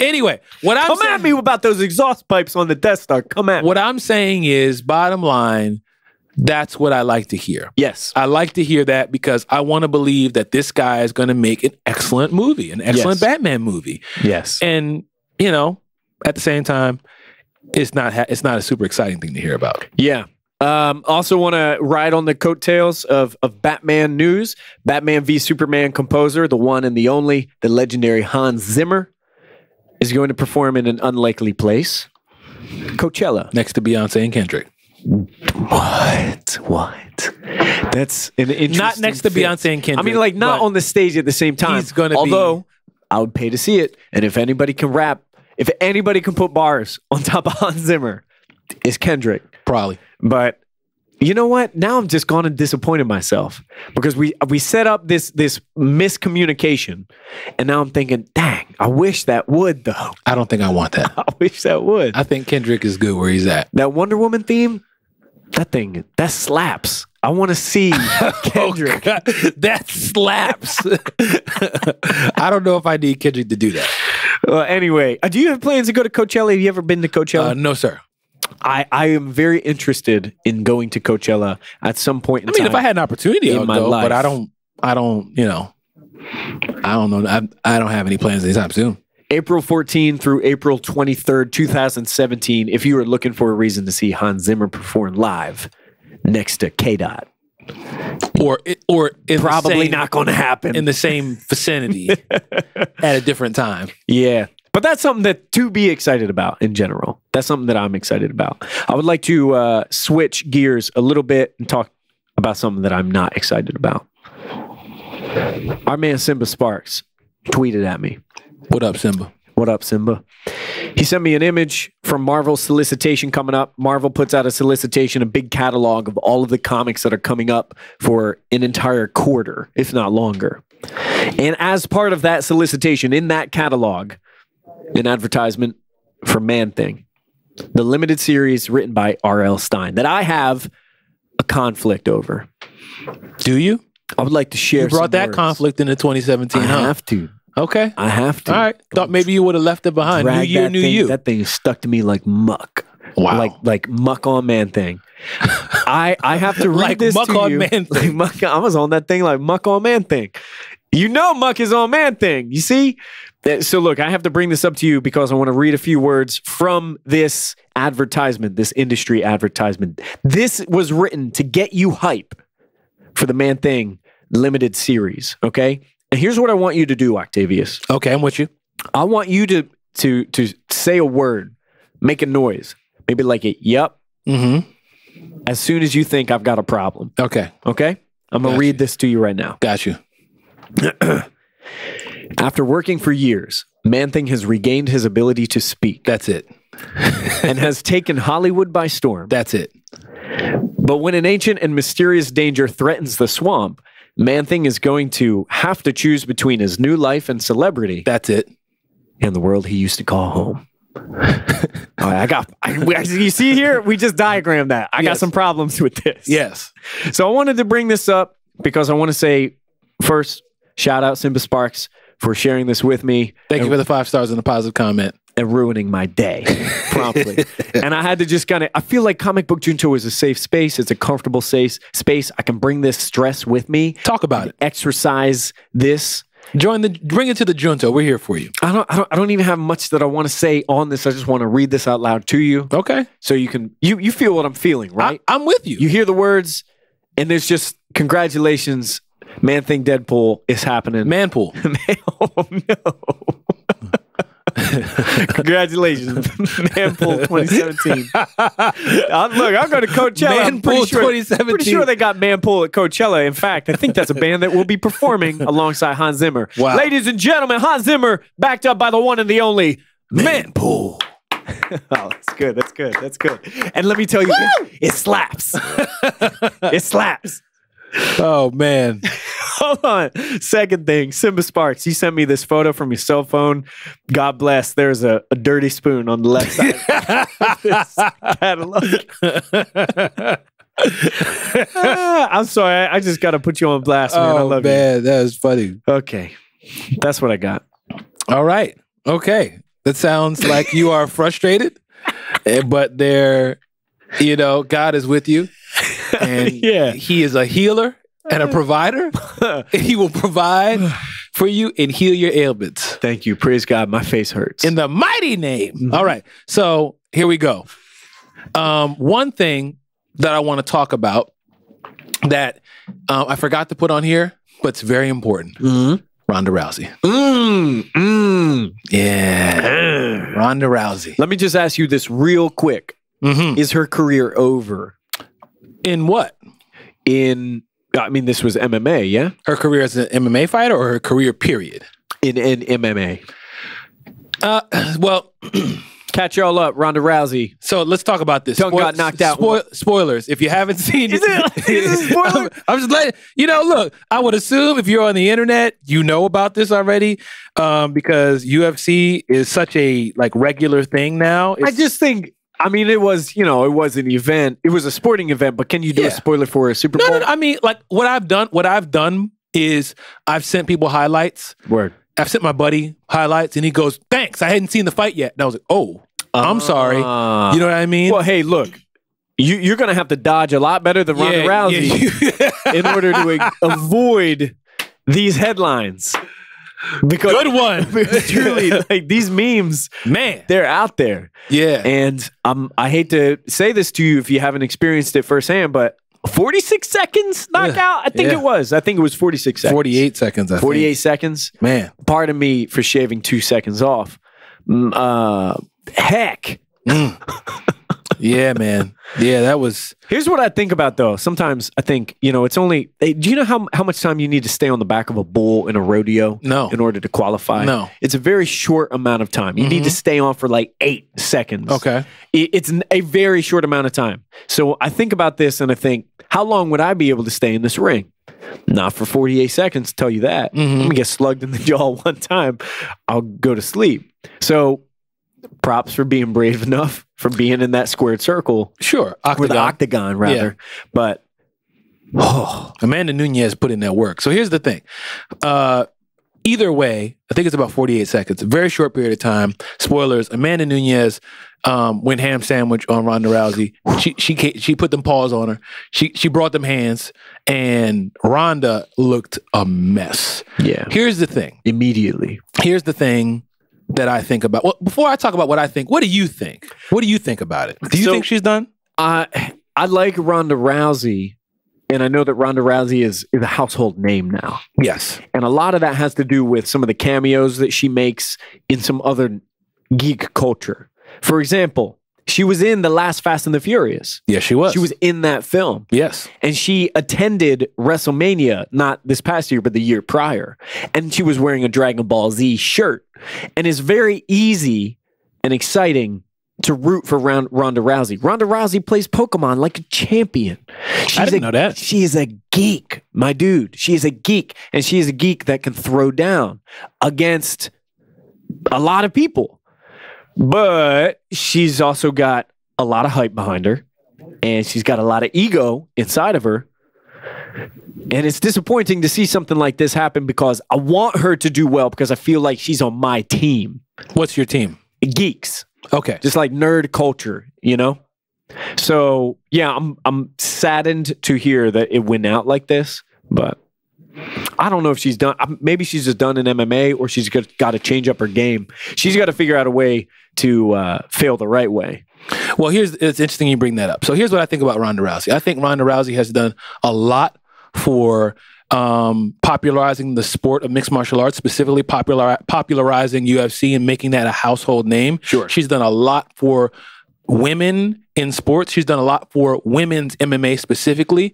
Anyway, what I'm Come saying... Come at me about those exhaust pipes on the Death Star. Come at me. What I'm saying is, bottom line, that's what I like to hear. Yes. I like to hear that because I want to believe that this guy is going to make an excellent movie, an excellent yes. Batman movie. Yes. And, you know, at the same time, it's not ha it's not a super exciting thing to hear about. Yeah. Um, also want to ride on the coattails of, of Batman news. Batman v Superman composer, the one and the only, the legendary Hans Zimmer, is going to perform in an unlikely place. Coachella. Next to Beyonce and Kendrick. What? What? That's an interesting Not next fit. to Beyonce and Kendrick. I mean, like, not on the stage at the same time. He's gonna Although, be... I would pay to see it. And if anybody can rap, if anybody can put bars on top of Hans Zimmer, it's Kendrick. Probably. But you know what? Now I'm just gone and disappointed myself because we we set up this this miscommunication, and now I'm thinking, dang, I wish that would though. I don't think I want that. I wish that would. I think Kendrick is good where he's at. That Wonder Woman theme, that thing, that slaps. I want to see Kendrick. Oh, that slaps. I don't know if I need Kendrick to do that. Well, anyway, do you have plans to go to Coachella? Have you ever been to Coachella? Uh, no, sir. I, I am very interested in going to Coachella at some point in time. I mean, time if I had an opportunity, in my go, life. But I don't, I don't, you know, I don't know. I, I don't have any plans anytime soon. April fourteenth through April twenty-third, two thousand seventeen, if you are looking for a reason to see Hans Zimmer perform live next to K Dot. Or, or probably same, not going to happen in the same vicinity at a different time. Yeah, but that's something that to be excited about in general. That's something that I'm excited about. I would like to uh, switch gears a little bit and talk about something that I'm not excited about. Our man Simba Sparks tweeted at me. What up, Simba? What up, Simba? He sent me an image from Marvel's solicitation coming up. Marvel puts out a solicitation, a big catalog of all of the comics that are coming up for an entire quarter, if not longer. And as part of that solicitation, in that catalog, an advertisement for Man-Thing, the limited series written by R L Stein that I have a conflict over. Do you? I would like to share. You brought some that words. conflict into twenty seventeen. I huh? have to. Okay. I have to. All right. Thought maybe you would have left it behind. New year, new you. That thing stuck to me like muck. Wow. Like like muck on man thing. I I have to read like this muck to on you. Man thing. Like muck, I was on that thing like muck on man thing. You know muck is on man thing. You see? So look, I have to bring this up to you because I want to read a few words from this advertisement, this industry advertisement. This was written to get you hype for the Man Thing limited series. Okay? And here's what I want you to do, Octavius. Okay, I'm with you. I want you to to to say a word, make a noise, maybe like a yep. Mm-hmm. As soon as you think I've got a problem. Okay. Okay? I'm going to read this to you right now. Got you. After working for years, Man-Thing has regained his ability to speak. That's it. And has taken Hollywood by storm. That's it. But when an ancient and mysterious danger threatens the swamp, Man-Thing is going to have to choose between his new life and celebrity. That's it. And the world he used to call home. I got, I, you see here, we just diagrammed that. I yes. got some problems with this. Yes. So I wanted to bring this up because I want to say first, shout out Simba Sparks for sharing this with me. Thank and, you for the five stars and the positive comment. And ruining my day promptly. And I had to just kind of, I feel like Comic Book Junto is a safe space. It's a comfortable safe space. I can bring this stress with me. Talk about it. Exercise this. Join the, bring it to the Junto. We're here for you. I don't, I don't, I don't even have much that I want to say on this. I just want to read this out loud to you. Okay. So you can, you, you feel what I'm feeling, right? I, I'm with you. You hear the words and there's just congratulations. Man thing Deadpool is happening. Manpool. Oh no. Congratulations, Manpool twenty seventeen. uh, look, I'm going to Coachella. Manpool sure, twenty seventeen. Pretty sure they got Manpool at Coachella. In fact, I think that's a band that will be performing alongside Hans Zimmer. Wow. Ladies and gentlemen, Hans Zimmer, backed up by the one and the only Manpool. Oh, that's good. That's good. That's good. And let me tell you, it, it slaps. It slaps. Oh man. Hold on. Second thing, Simba Sparks, you sent me this photo from your cell phone. God bless. There's a, a dirty spoon on the left side of this catalog. uh, I'm sorry. I, I just got to put you on blast, man. Oh, I love man, you. That was funny. Okay. That's what I got. All right. Okay. That sounds like you are frustrated, but they're, you know, God is with you. And yeah. He is a healer and a provider. He will provide for you and heal your ailments. Thank you. Praise God. My face hurts. In the mighty name. Mm-hmm. All right. So here we go. Um, one thing that I want to talk about that um, I forgot to put on here, but it's very important. Mm-hmm. Ronda Rousey. Mm, mm. Yeah. Mm. Ronda Rousey. Let me just ask you this real quick. Mm-hmm. Is her career over? In what? In, I mean, this was M M A, yeah? Her career as an M M A fighter or her career period? In, in M M A. Uh, well, catch y'all up, Ronda Rousey. So let's talk about this. Don't Spoil got knocked out. Spoil spoilers, if you haven't seen it. Is it a spoiler? I'm, I'm just letting, you know, look, I would assume if you're on the internet, you know about this already um, because U F C is such a like regular thing now. It's, I just think... I mean, it was, you know, it was an event. It was a sporting event, but can you do yeah. a spoiler for a Super Bowl? No, no, no, I mean, like what I've done, what I've done is I've sent people highlights. Word. I've sent my buddy highlights and he goes, thanks, I hadn't seen the fight yet. And I was like, oh, uh, I'm sorry. You know what I mean? Well, hey, look, you, you're going to have to dodge a lot better than Ronda yeah, Rousey yeah, in order to avoid these headlines. Because good one. Truly, like these memes, man, they're out there. Yeah. And um, I hate to say this to you if you haven't experienced it firsthand, but forty-six seconds knockout? Yeah. I think yeah. it was. I think it was forty-six seconds. forty-eight seconds, I think. forty-eight seconds. Man. Pardon me for shaving two seconds off. Uh, heck. Mm. Yeah, man. Yeah, that was... Here's what I think about, though. Sometimes I think, you know, it's only... Hey, do you know how, how much time you need to stay on the back of a bull in a rodeo? No. In order to qualify? No. It's a very short amount of time. You mm-hmm. need to stay on for like eight seconds. Okay. It, it's a very short amount of time. So I think about this and I think, how long would I be able to stay in this ring? Not for forty-eight seconds, tell you that. Mm-hmm. Let me get slugged in the jaw one time. I'll go to sleep. So... Props for being brave enough, for being in that squared circle. Sure. Octagon. Or the octagon, rather. Yeah. But, oh. Amanda Nunes put in that work. So here's the thing. Uh, either way, I think it's about forty-eight seconds. A very short period of time. Spoilers. Amanda Nunes um, went ham sandwich on Ronda Rousey. She she she put them paws on her. She, she brought them hands. And Ronda looked a mess. Yeah. Here's the thing. Immediately. Here's the thing. That I think about. Well, before I talk about what I think, what do you think? What do you think about it? Do you so, think she's done? I uh, I like Ronda Rousey, and I know that Ronda Rousey is, is a household name now. Yes. And a lot of that has to do with some of the cameos that she makes in some other geek culture. For example, she was in the last Fast and the Furious. Yes, she was. She was in that film. Yes. And she attended WrestleMania, not this past year, but the year prior. And she was wearing a Dragon Ball Z shirt. And it's very easy and exciting to root for Ronda Rousey. Ronda Rousey plays Pokemon like a champion. She's I didn't a, know that. She is a geek, my dude. She is a geek. And she is a geek that can throw down against a lot of people. But she's also got a lot of hype behind her, and she's got a lot of ego inside of her. And it's disappointing to see something like this happen because I want her to do well because I feel like she's on my team. What's your team? Geeks. Okay. Just like nerd culture, you know? So, yeah, I'm I'm saddened to hear that it went out like this, but I don't know if she's done. Maybe she's just done in M M A, or she's got to change up her game. She's got to figure out a way to uh, fail the right way. Well, here's it's interesting you bring that up. So here's what I think about Ronda Rousey. I think Ronda Rousey has done a lot for um, popularizing the sport of mixed martial arts, specifically popular, popularizing U F C and making that a household name. Sure. She's done a lot for women in sports. She's done a lot for women's M M A specifically.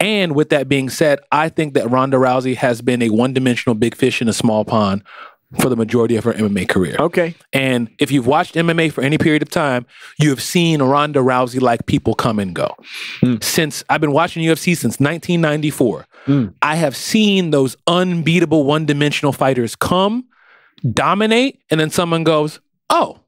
And with that being said, I think that Ronda Rousey has been a one-dimensional big fish in a small pond for the majority of her M M A career. Okay. And if you've watched M M A for any period of time, you have seen Ronda Rousey-like people come and go. Mm. Since I've been watching U F C since nineteen ninety-four, mm. I have seen those unbeatable one-dimensional fighters come, dominate, and then someone goes, oh,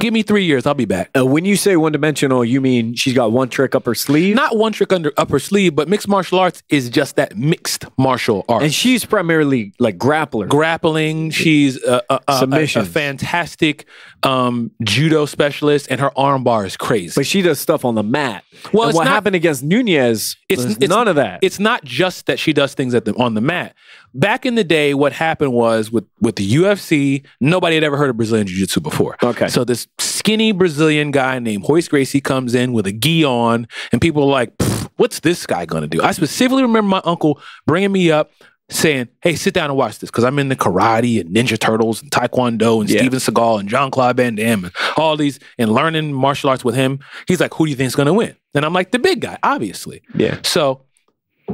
give me three years. I'll be back. Uh, when you say one-dimensional, you mean she's got one trick up her sleeve? Not one trick under, up her sleeve, but mixed martial arts is just that, mixed martial arts. And she's primarily like grappler. Grappling. She's a, a, a, a, a fantastic um, judo specialist, and her arm bar is crazy. But she does stuff on the mat. Well, and it's what not, happened against Nunes, it's, it's none of that. It's not just that she does things at the, on the mat. Back in the day, what happened was with, with the U F C, nobody had ever heard of Brazilian Jiu-Jitsu before. Okay. So this skinny Brazilian guy named Royce Gracie comes in with a gi on, and people are like, what's this guy going to do? I specifically remember my uncle bringing me up saying, hey, sit down and watch this, because I'm into karate and Ninja Turtles and Taekwondo and yeah. Steven Seagal and Jean-Claude Van Damme and all these, and learning martial arts with him. He's like, who do you think is going to win? And I'm like, the big guy, obviously. Yeah. So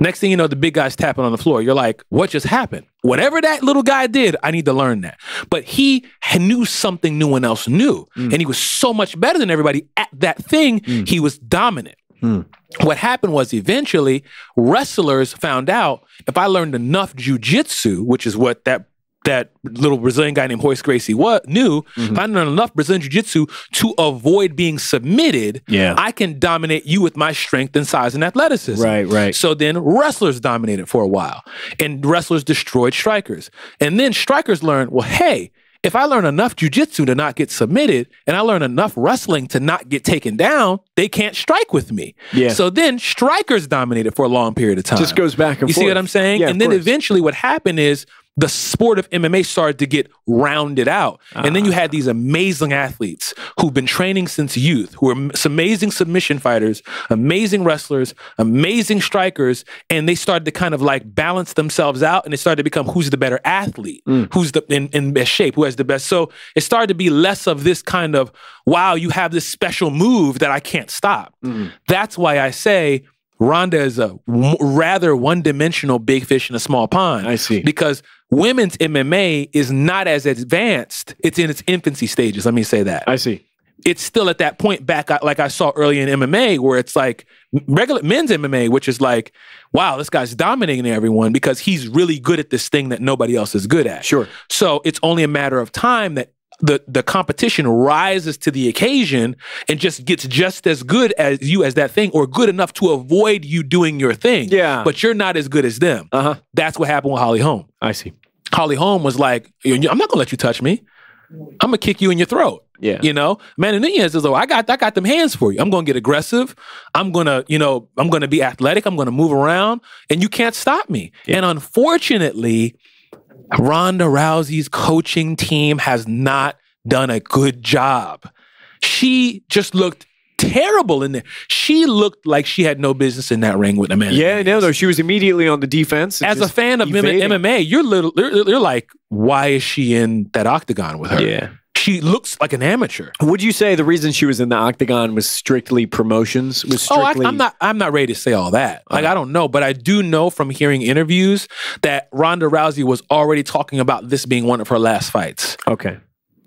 next thing you know, the big guy's tapping on the floor. You're like, what just happened? Whatever that little guy did, I need to learn that. But he knew something no one else knew. Mm. And he was so much better than everybody at that thing. Mm. He was dominant. Mm. What happened was eventually wrestlers found out, if I learned enough jiu-jitsu, which is what that that little Brazilian guy named Royce Gracie what, knew, mm-hmm. if I learned enough Brazilian jiu-jitsu to avoid being submitted, yeah. I can dominate you with my strength and size and athleticism. Right, right. So then wrestlers dominated for a while, and wrestlers destroyed strikers. And then strikers learned, well, hey, if I learn enough jiu-jitsu to not get submitted, and I learn enough wrestling to not get taken down, they can't strike with me. Yeah. So then strikers dominated for a long period of time. Just goes back and you forth. You see what I'm saying? Yeah, and then course. eventually what happened is the sport of M M A started to get rounded out. Uh, and then you had these amazing athletes who've been training since youth, who are amazing submission fighters, amazing wrestlers, amazing strikers, and they started to kind of like balance themselves out, and they started to become who's the better athlete, mm. who's the in, in best shape, who has the best. So it started to be less of this kind of, wow, you have this special move that I can't stop. Mm. That's why I say Ronda is a w rather one-dimensional big fish in a small pond. I see. Because women's M M A is not as advanced. It's in its infancy stages. Let me say that. I see. It's still at that point back, like I saw earlier in M M A, where it's like regular men's M M A, which is like, wow, this guy's dominating everyone because he's really good at this thing that nobody else is good at. Sure. So it's only a matter of time that the the competition rises to the occasion and just gets just as good as you as that thing, or good enough to avoid you doing your thing. Yeah. But you're not as good as them. Uh-huh. That's what happened with Holly Holm. I see. Holly Holm was like, I'm not going to let you touch me. I'm going to kick you in your throat. Yeah. You know, Amanda Nunes is like, I got, I got them hands for you. I'm going to get aggressive. I'm going to, you know, I'm going to be athletic. I'm going to move around, and you can't stop me. Yeah. And unfortunately, Ronda Rousey's coaching team has not done a good job. She just looked terrible in there. She looked like she had no business in that ring with Amanda. Yeah, no, though. She was immediately on the defense. As a fan of M M A, you're, little, you're, you're like, why is she in that octagon with her? Yeah. She looks like an amateur. Would you say the reason she was in the octagon was strictly promotions? Was strictly... Oh, I, I'm not. I'm not ready to say all that. Like, uh-huh. I don't know, but I do know from hearing interviews that Ronda Rousey was already talking about this being one of her last fights. Okay.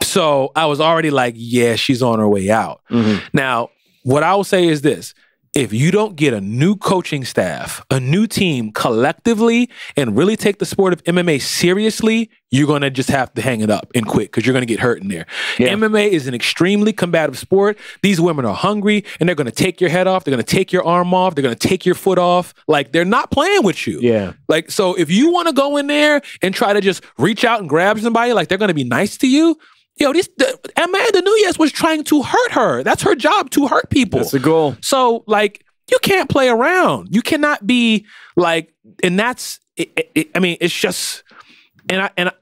So I was already like, yeah, she's on her way out. Mm-hmm. Now, what I will say is this: if you don't get a new coaching staff, a new team collectively, and really take the sport of M M A seriously, you're going to just have to hang it up and quit because you're going to get hurt in there. Yeah. M M A is an extremely combative sport. These women are hungry and they're going to take your head off. They're going to take your arm off. They're going to take your foot off. Like, they're not playing with you. Yeah. Like, so if you want to go in there and try to just reach out and grab somebody, like they're going to be nice to you. Yo, this the, Amanda Nunes was trying to hurt her. That's her job, to hurt people. That's the goal. So, like, you can't play around. You cannot be like, and that's. It, it, it, I mean, it's just, and I and I,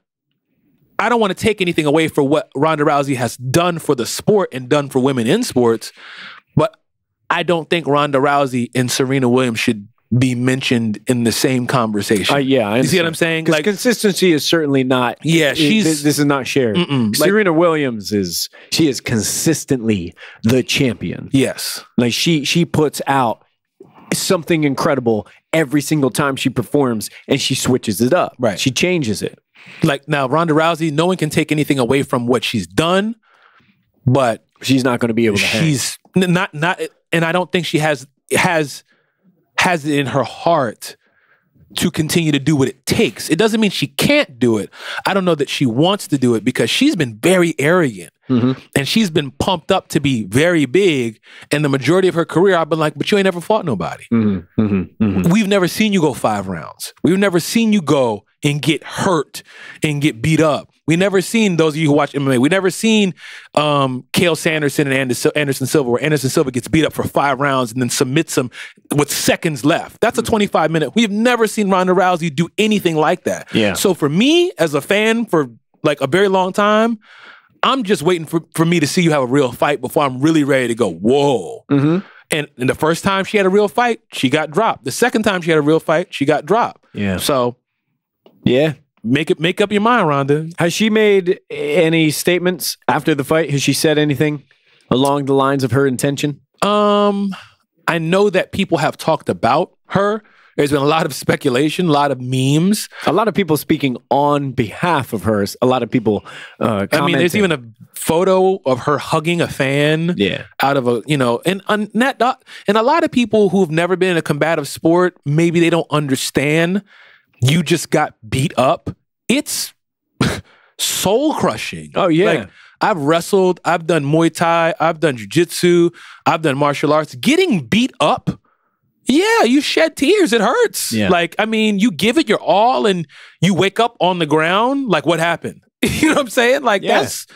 I don't want to take anything away for what Ronda Rousey has done for the sport and done for women in sports, but I don't think Ronda Rousey and Serena Williams should be mentioned in the same conversation. Uh, yeah, I you see what I'm saying? Like, consistency is certainly not. Yeah, she's. This, this is not shared. Mm-mm. Like, Serena Williams is. She is consistently the champion. Yes, like she she puts out something incredible every single time she performs, and she switches it up. Right, she changes it. Like, now, Ronda Rousey, no one can take anything away from what she's done, but she's not going to be able to. She's hang. not not, and I don't think she has has. has it in her heart to continue to do what it takes. It doesn't mean she can't do it. I don't know that she wants to do it because she's been very arrogant. Mm-hmm. And she's been pumped up to be very big. And the majority of her career, I've been like, but you ain't ever fought nobody. Mm-hmm. Mm-hmm. Mm-hmm. We've never seen you go five rounds. We've never seen you go and get hurt and get beat up. We never seen, those of you who watch M M A, we never seen um, Kale Sanderson and Anderson Silva, where Anderson Silva gets beat up for five rounds and then submits him with seconds left. That's a twenty-five minute. We've never seen Ronda Rousey do anything like that. Yeah. So for me, as a fan for like a very long time, I'm just waiting for, for me to see you have a real fight before I'm really ready to go, whoa. Mm-hmm. And, and the first time she had a real fight, she got dropped. The second time she had a real fight, she got dropped. Yeah. So, yeah. Make it, make up your mind, Ronda. Has she made any statements after the fight? Has she said anything along the lines of her intention? Um, I know that people have talked about her. There's been a lot of speculation, a lot of memes. A lot of people speaking on behalf of her. A lot of people uh, commenting. I mean, there's even a photo of her hugging a fan. Yeah. Out of a, you know, and, and, that, and a lot of people who've never been in a combative sport, maybe they don't understand. You just got beat up. It's soul crushing. Oh, yeah. Like, I've wrestled. I've done Muay Thai. I've done jiu-jitsu. I've done martial arts. Getting beat up. Yeah, you shed tears. It hurts. Yeah. Like, I mean, you give it your all and you wake up on the ground. Like, what happened? You know what I'm saying? Like, yeah. that's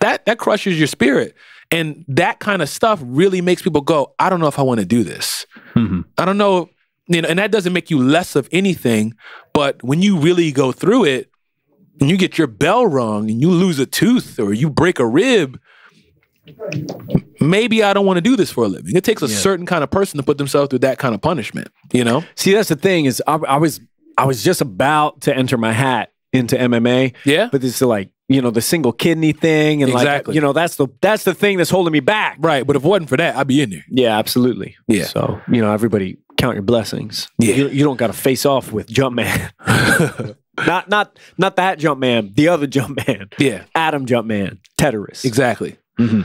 that that crushes your spirit. And that kind of stuff really makes people go, I don't know if I want to do this. Mm-hmm. I don't know. You know, and that doesn't make you less of anything, but when you really go through it and you get your bell rung and you lose a tooth or you break a rib, maybe I don't want to do this for a living. It takes a yeah. certain kind of person to put themselves through that kind of punishment, you know? See, that's the thing is I, I was I was just about to enter my hat into M M A. Yeah. But it's like, you know, the single kidney thing and exactly. like, you know, that's the that's the thing that's holding me back. Right. But if it wasn't for that, I'd be in there. Yeah, absolutely. Yeah. So, you know, everybody count your blessings. Yeah. You, you don't got to face off with Jumpman. not not not that Jumpman, the other Jumpman. Yeah. Adam Jumpman, Teterus. Exactly. Mm-hmm.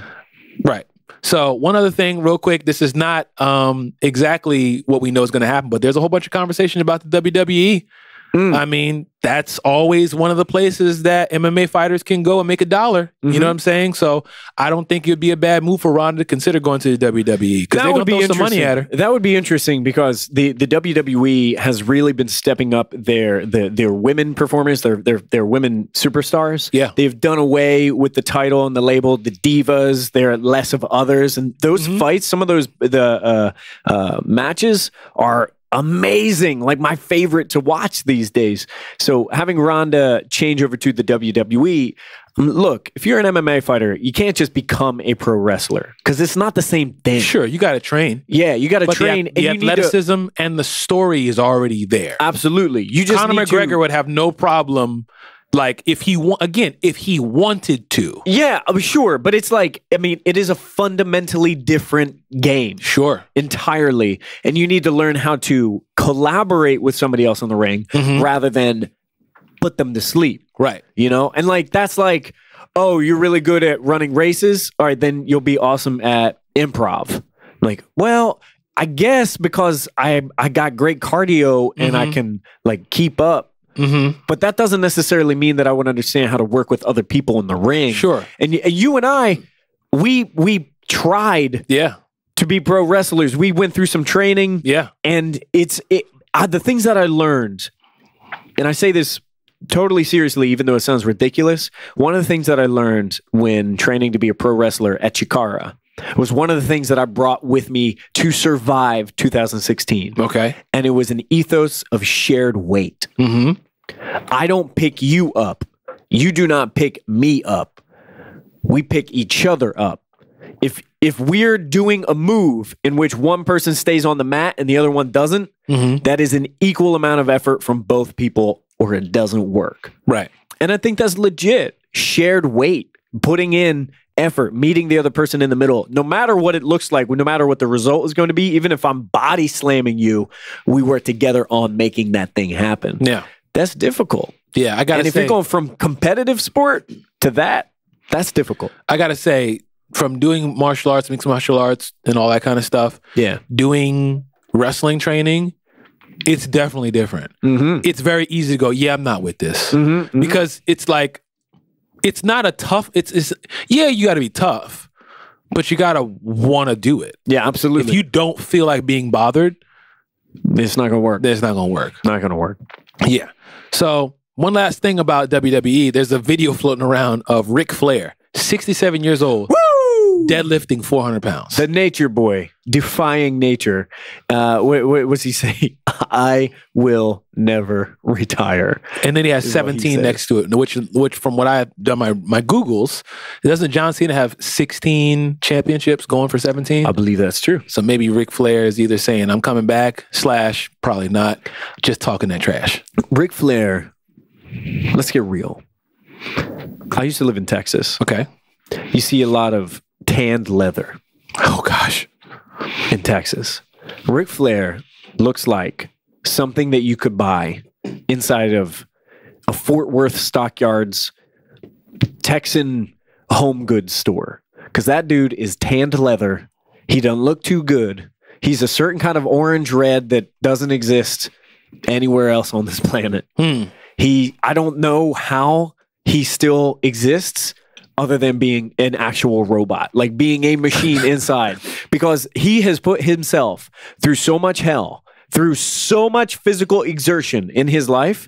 Right. So one other thing real quick, this is not um, exactly what we know is going to happen, but there's a whole bunch of conversation about the W W E. Mm. I mean, that's always one of the places that M M A fighters can go and make a dollar. Mm-hmm. You know what I'm saying? So I don't think it would be a bad move for Ronda to consider going to the W W E because they're going to throw some money at her. That would be interesting because the, the W W E has really been stepping up their their, their women performers, their, their their women superstars. Yeah, they've done away with the title and the label, the divas. They're less of others, and those mm-hmm. fights, some of those the uh, uh, matches are. Amazing, like my favorite to watch these days. So having Ronda change over to the W W E, look, if you're an M M A fighter, you can't just become a pro wrestler because it's not the same thing. Sure, you got to train. Yeah, you got to train. The, the and you athleticism need to, and the story is already there. Absolutely. You just Conor McGregor to, would have no problem. Like, if he, again, if he wanted to. Yeah, I'm sure. But it's like, I mean, it is a fundamentally different game. Sure. Entirely. And you need to learn how to collaborate with somebody else in the ring mm-hmm. rather than put them to sleep. Right. You know? And like, that's like, oh, you're really good at running races? All right, then you'll be awesome at improv. Like, well, I guess because I I got great cardio and mm-hmm. I can like keep up. Mm-hmm. But that doesn't necessarily mean that I would understand how to work with other people in the ring. Sure. And you and I, we we tried yeah. to be pro wrestlers. We went through some training. Yeah. And it's it I, the things that I learned, and I say this totally seriously, even though it sounds ridiculous. One of the things that I learned when training to be a pro wrestler at Chikara was one of the things that I brought with me to survive two thousand sixteen. Okay. And it was an ethos of shared weight. Mm-hmm. I don't pick you up. You do not pick me up. We pick each other up. If if we're doing a move in which one person stays on the mat and the other one doesn't, mm-hmm. that is an equal amount of effort from both people or it doesn't work. Right. And I think that's legit. Shared weight, putting in effort, meeting the other person in the middle, no matter what it looks like, no matter what the result is going to be, even if I'm body slamming you, we work together on making that thing happen. Yeah. That's difficult. Yeah, I gotta say. And if you're going from competitive sport to that, that's difficult. I gotta say, from doing martial arts, mixed martial arts, and all that kind of stuff, yeah, doing wrestling training, it's definitely different. Mm-hmm. It's very easy to go, yeah, I'm not with this. Mm-hmm, mm-hmm. Because it's like, it's not a tough, it's, it's yeah, you gotta be tough, but you gotta wanna do it. Yeah, absolutely. If you don't feel like being bothered, it's not gonna work. It's not gonna work. Not gonna work. Yeah. So, one last thing about W W E, there's a video floating around of Ric Flair, sixty-seven years old, woo! Deadlifting four hundred pounds. The nature boy, defying nature. Uh, what, what was he saying? I will never retire. And then he has seventeen he next to it, which, which from what I've done my my Googles, doesn't John Cena have sixteen championships going for seventeen? I believe that's true. So maybe Ric Flair is either saying, I'm coming back, slash, probably not, just talking that trash. Ric Flair, let's get real. I used to live in Texas. Okay. You see a lot of tanned leather. Oh, gosh. In Texas. Ric Flair looks like something that you could buy inside of a Fort Worth Stockyards Texan home goods store. Because that dude is tanned leather. He doesn't look too good. He's a certain kind of orange red that doesn't exist anywhere else on this planet. Hmm. He, I don't know how he still exists other than being an actual robot, like being a machine inside, because he has put himself through so much hell, through so much physical exertion in his life,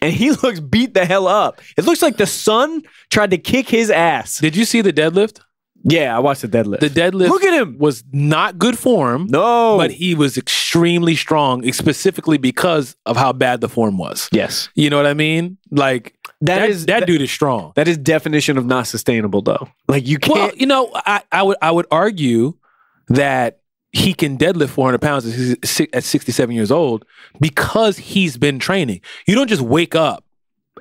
and he looks beat the hell up. It looks like the sun tried to kick his ass. Did you see the deadlift? Yeah, I watched the deadlift. The deadlift Look at him. was not good form. No. But he was extremely strong, specifically because of how bad the form was. Yes. You know what I mean? Like, that, that, is, that, that dude is strong. That is definition of not sustainable, though. Like, you can't... Well, you know, I, I, would, I would argue that he can deadlift four hundred pounds at sixty-seven years old because he's been training. You don't just wake up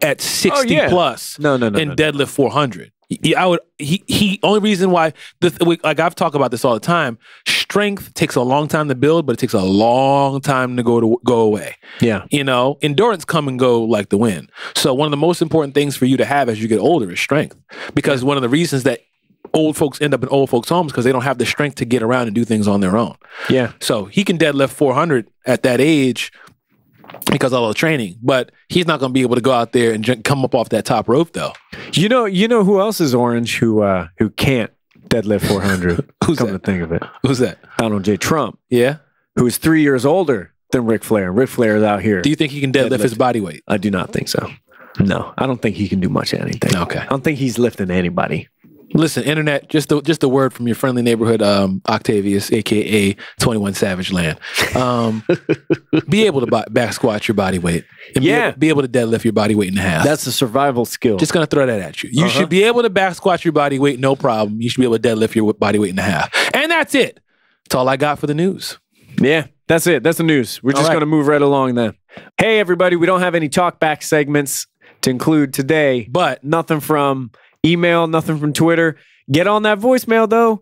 at sixty oh, yeah. plus no, no, no, and no, deadlift no. four hundred. I would. He. He. Only reason why this, like I've talked about this all the time. Strength takes a long time to build, but it takes a long time to go to go away. Yeah. You know, endurance come and go like the wind. So one of the most important things for you to have as you get older is strength, because yeah. one of the reasons that old folks end up in old folks' homes because they don't have the strength to get around and do things on their own. Yeah. So he can deadlift four hundred at that age because of all the training, but he's not going to be able to go out there and j come up off that top rope, though. You know, you know who else is orange who uh, who can't deadlift four hundred? Who's Come that? to think of it, who's that? Donald J. Trump. Yeah, who is three years older than Ric Flair. Ric Flair is out here. Do you think he can deadlift, deadlift his body weight? I do not think so. No, I don't think he can do much of anything. Okay, I don't think he's lifting anybody. Listen, internet, just the, just the word from your friendly neighborhood, um, Octavius, a k a twenty-one Savage Land. Um, be able to back squat your body weight. And yeah. Be able, be able to deadlift your body weight in half. That's a survival skill. Just going to throw that at you. You uh-huh. should be able to back squat your body weight, no problem. You should be able to deadlift your body weight in half. And that's it. That's all I got for the news. Yeah, that's it. That's the news. We're all just right. going to move right along then. Hey, everybody, we don't have any talk back segments to include today, but nothing from... email, nothing from Twitter. Get on that voicemail, though.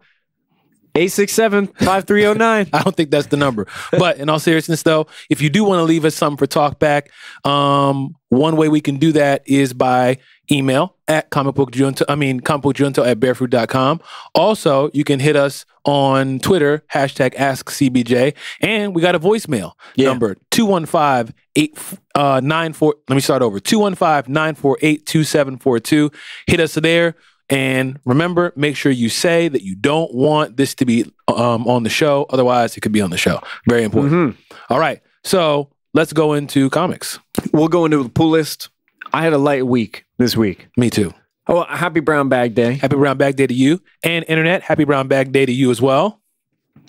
eight six seven, five three oh nine. I don't think that's the number. But in all seriousness, though, if you do want to leave us something for talkback, um, one way we can do that is by email at comic book junto, I mean, comic book junto at bear fruit dot com. Also, you can hit us on Twitter, hashtag ask C B J. And we got a voicemail yeah. number two one five, eight nine four. Let me start over. two one five, nine four eight, two seven four two. Hit us there. And remember, make sure you say that you don't want this to be um, on the show. Otherwise, it could be on the show. Very important. Mm-hmm. All right. So let's go into comics. We'll go into the pool list. I had a light week this week. Me too. Oh, happy brown bag day. Happy brown bag day to you. And internet, happy brown bag day to you as well.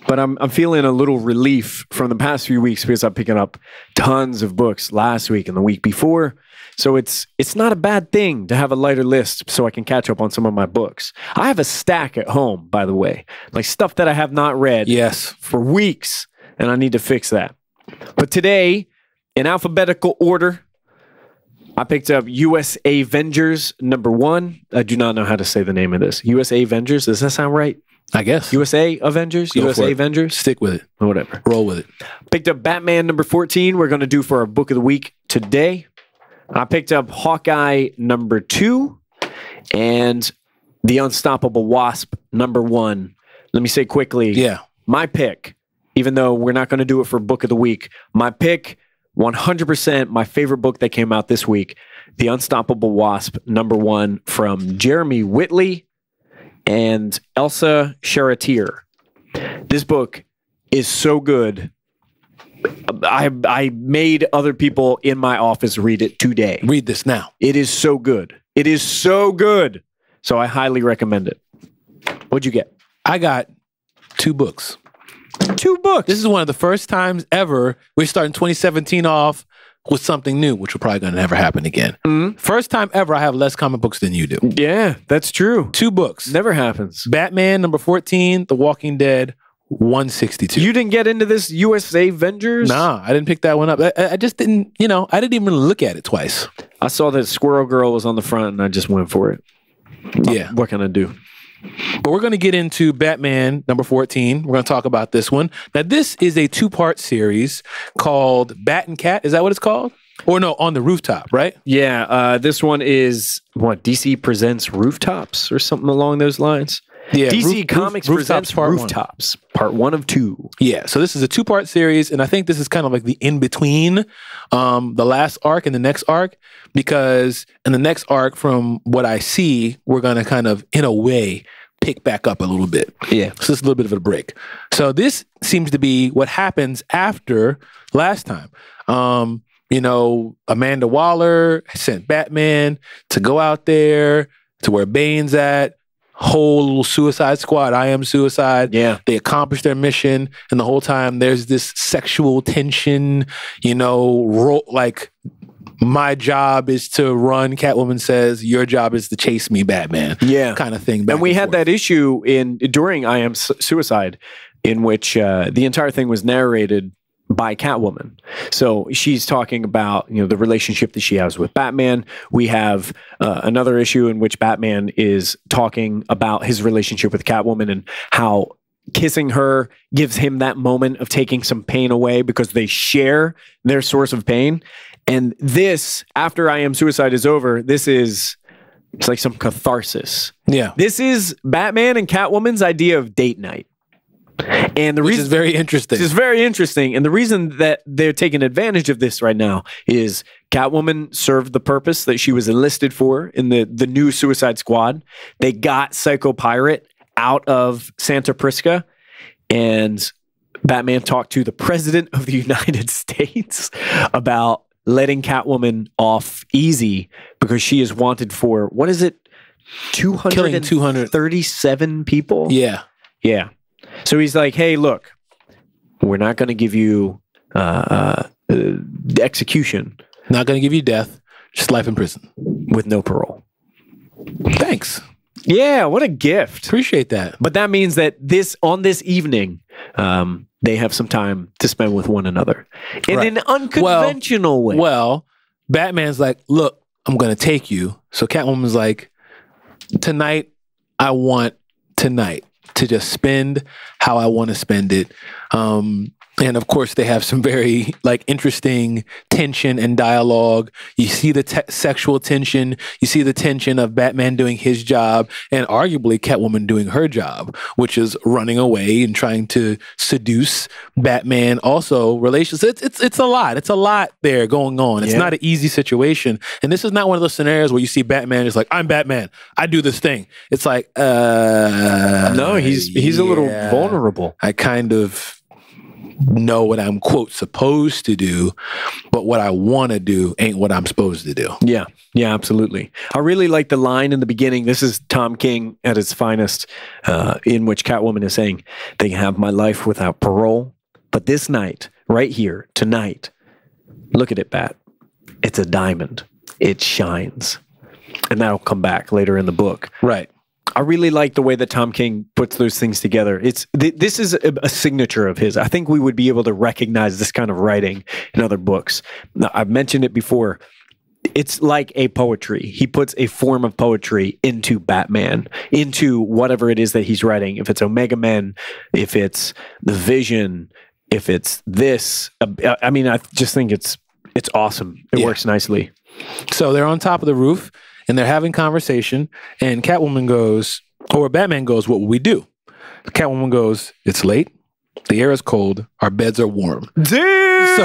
But I'm, I'm feeling a little relief from the past few weeks because I'm picking up tons of books last week and the week before. So it's it's not a bad thing to have a lighter list so I can catch up on some of my books. I have a stack at home, by the way, like stuff that I have not read yes. for weeks, and I need to fix that. But today, in alphabetical order, I picked up U S Avengers number one. I do not know how to say the name of this. U S Avengers, does that sound right? I guess. U S A Avengers? Go U S A Avengers? Stick with it. Or whatever. Roll with it. Picked up Batman number fourteen. We're going to do for our book of the week today. I picked up Hawkeye number two and The Unstoppable Wasp number one. Let me say quickly. Yeah. My pick, even though we're not going to do it for book of the week, my pick, one hundred percent my favorite book that came out this week, The Unstoppable Wasp number one from Jeremy Whitley and Elsa Charretier. This book is so good. I I made other people in my office read it today. Read this now. It is so good. It is so good. So I highly recommend it. What'd you get? I got two books. Two books. This is one of the first times ever we're starting twenty seventeen off with something new, which will probably going to never happen again. Mm-hmm. First time ever I have less comic books than you do. Yeah, that's true. Two books. Never happens. Batman number fourteen, The Walking Dead one sixty-two. You didn't get into this U S A Avengers? Nah, I didn't pick that one up. I, I just didn't, you know, I didn't even look at it twice. I saw that Squirrel Girl was on the front and I just went for it. Yeah. What can I do? But we're going to get into Batman number fourteen. We're going to talk about this one. Now, this is a two-part series called Bat and Cat. Is that what it's called? Or no, On the Rooftop, right? Yeah. Uh, this one is, what, D C Presents Rooftops or something along those lines? Yeah, D C roof, Comics roof, Presents Rooftops, part, rooftops one. part one of two. Yeah, so this is a two-part series, and I think this is kind of like the in-between, um, the last arc and the next arc, because in the next arc, from what I see, we're going to kind of, in a way, pick back up a little bit. Yeah. So it's a little bit of a break. So this seems to be what happens after last time. Um, you know, Amanda Waller sent Batman to go out there to where Bane's at. Whole little Suicide Squad, I Am Suicide. Yeah. They accomplish their mission, and the whole time there's this sexual tension, you know, ro like, my job is to run, Catwoman says, your job is to chase me, Batman. Yeah. Kind of thing. And we and had forth. that issue in during I Am Su Suicide, in which uh, the entire thing was narrated by Catwoman. So she's talking about, you know, the relationship that she has with Batman. We have uh, another issue in which Batman is talking about his relationship with Catwoman and how kissing her gives him that moment of taking some pain away because they share their source of pain. And this, after I Am Suicide is over, this is, it's like some catharsis. Yeah. This is Batman and Catwoman's idea of date night. And the reason is very interesting. This is very interesting. And the reason that they're taking advantage of this right now is Catwoman served the purpose that she was enlisted for in the, the new Suicide Squad. They got Psycho Pirate out of Santa Prisca, and Batman talked to the President of the United States about letting Catwoman off easy because she is wanted for, what is it? two hundred thirty-seven people? Yeah. Yeah. So he's like, hey, look, we're not going to give you uh, uh, execution. Not going to give you death, just life in prison. With no parole. Thanks. Yeah, what a gift. Appreciate that. But that means that this on this evening, um, they have some time to spend with one another. In right. an unconventional well, way. Well, Batman's like, look, I'm going to take you. So Catwoman's like, tonight, I want tonight. To just spend how I want to spend it. Um, And of course, they have some very like interesting tension and dialogue. You see the te sexual tension. You see the tension of Batman doing his job and arguably Catwoman doing her job, which is running away and trying to seduce Batman. Also, relations. It's it's it's a lot. It's a lot there going on. It's yeah. not an easy situation. And this is not one of those scenarios where you see Batman is like, I'm Batman. I do this thing. It's like, uh, no, he's he's yeah, a little vulnerable. I kind of. know what I'm quote supposed to do, but what I want to do ain't what I'm supposed to do. Yeah, yeah, absolutely. I really like the line in the beginning. This is Tom King at his finest, uh, in which Catwoman is saying, "They have my life without parole, but this night, right here, tonight, look at it, Bat. It's a diamond. It shines." And that'll come back later in the book, right? I really like the way that Tom King puts those things together. It's th this is a, a signature of his. I think we would be able to recognize this kind of writing in other books. Now, I've mentioned it before. It's like a poetry. He puts a form of poetry into Batman, into whatever it is that he's writing. If it's Omega Men, if it's The Vision, if it's this. Uh, I mean, I just think it's it's awesome. It yeah. works nicely. So they're on top of the roof. And they're having conversation, and Catwoman goes, or Batman goes, what will we do? Catwoman goes, it's late, the air is cold, our beds are warm. Damn!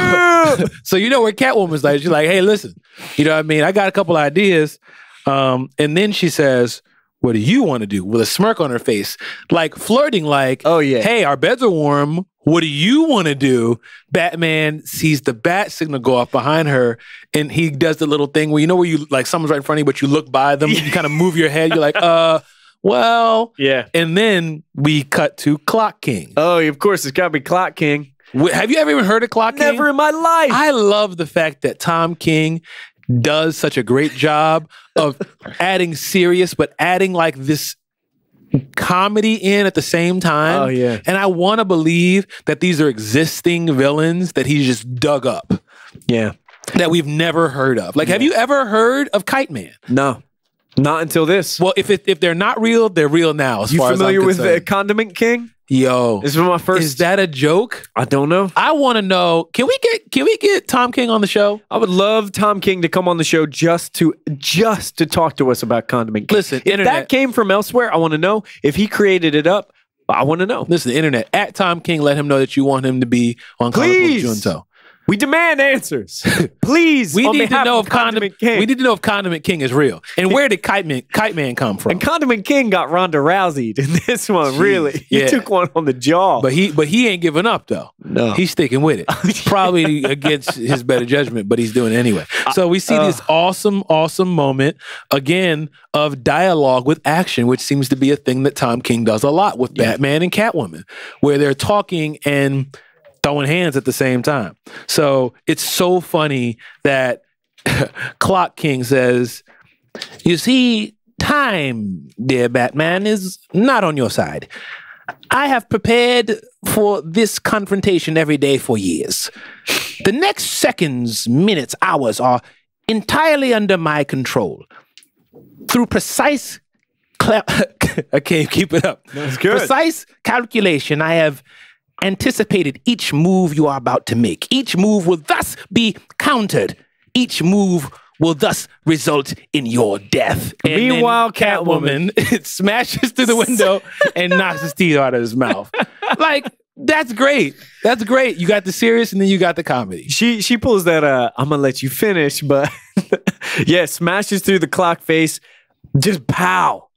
So, so you know where Catwoman's like, she's like, hey, listen, you know what I mean? I got a couple ideas. Um, and then she says, what do you want to do? With a smirk on her face, like flirting, like, oh yeah, hey, our beds are warm. What do you want to do? Batman sees the bat signal go off behind her, and he does the little thing where, you know, where you like someone's right in front of you, but you look by them, you kind of move your head. You're like, uh, well, yeah. And then we cut to Clock King. Oh, of course, it's got to be Clock King. Have you ever even heard of Clock King? Never in my life. I love the fact that Tom King does such a great job of adding serious, but adding like this comedy in at the same time. Oh, yeah. And I want to believe that these are existing villains that he just dug up. Yeah. That we've never heard of. Like, yeah. have you ever heard of Kite Man? No. Not until this. Well, if it, if they're not real, they're real now. As you far familiar as I'm with concerned. The Condiment King? Yo, this is my first. Is that a joke? I don't know. I want to know. Can we get Can we get Tom King on the show? I would love Tom King to come on the show just to just to talk to us about Condiment King. Listen, if internet, that came from elsewhere, I want to know. If he created it up, I want to know. Listen, the internet at Tom King. Let him know that you want him to be on Please. Comic Book Junto. We demand answers. Please. We need to know if Condiment King. We need to know if Condiment King is real. And where did Kite Man, Kite Man come from? And Condiment King got Ronda Rousey'd in this one, Jeez, really. He yeah. took one on the jaw. But he but he ain't giving up though. No. He's sticking with it. Probably against his better judgment, but he's doing it anyway. So we see uh, this awesome, awesome moment again of dialogue with action, which seems to be a thing that Tom King does a lot with yeah. Batman and Catwoman, where they're talking and throwing hands at the same time. So it's so funny that Clock King says, you see, time, dear Batman, is not on your side. I have prepared for this confrontation every day for years. The next seconds, minutes, hours are entirely under my control. Through precise... okay, keep it up. That's good. Precise calculation, I have... anticipated each move you are about to make. Each move will thus be countered. Each move will thus result in your death. And meanwhile, Catwoman, it smashes through the window and knocks his teeth out of his mouth. Like, that's great. That's great. You got the serious and then you got the comedy. She she pulls that, uh, I'm gonna let you finish, but yeah, smashes through the clock face. Just pow.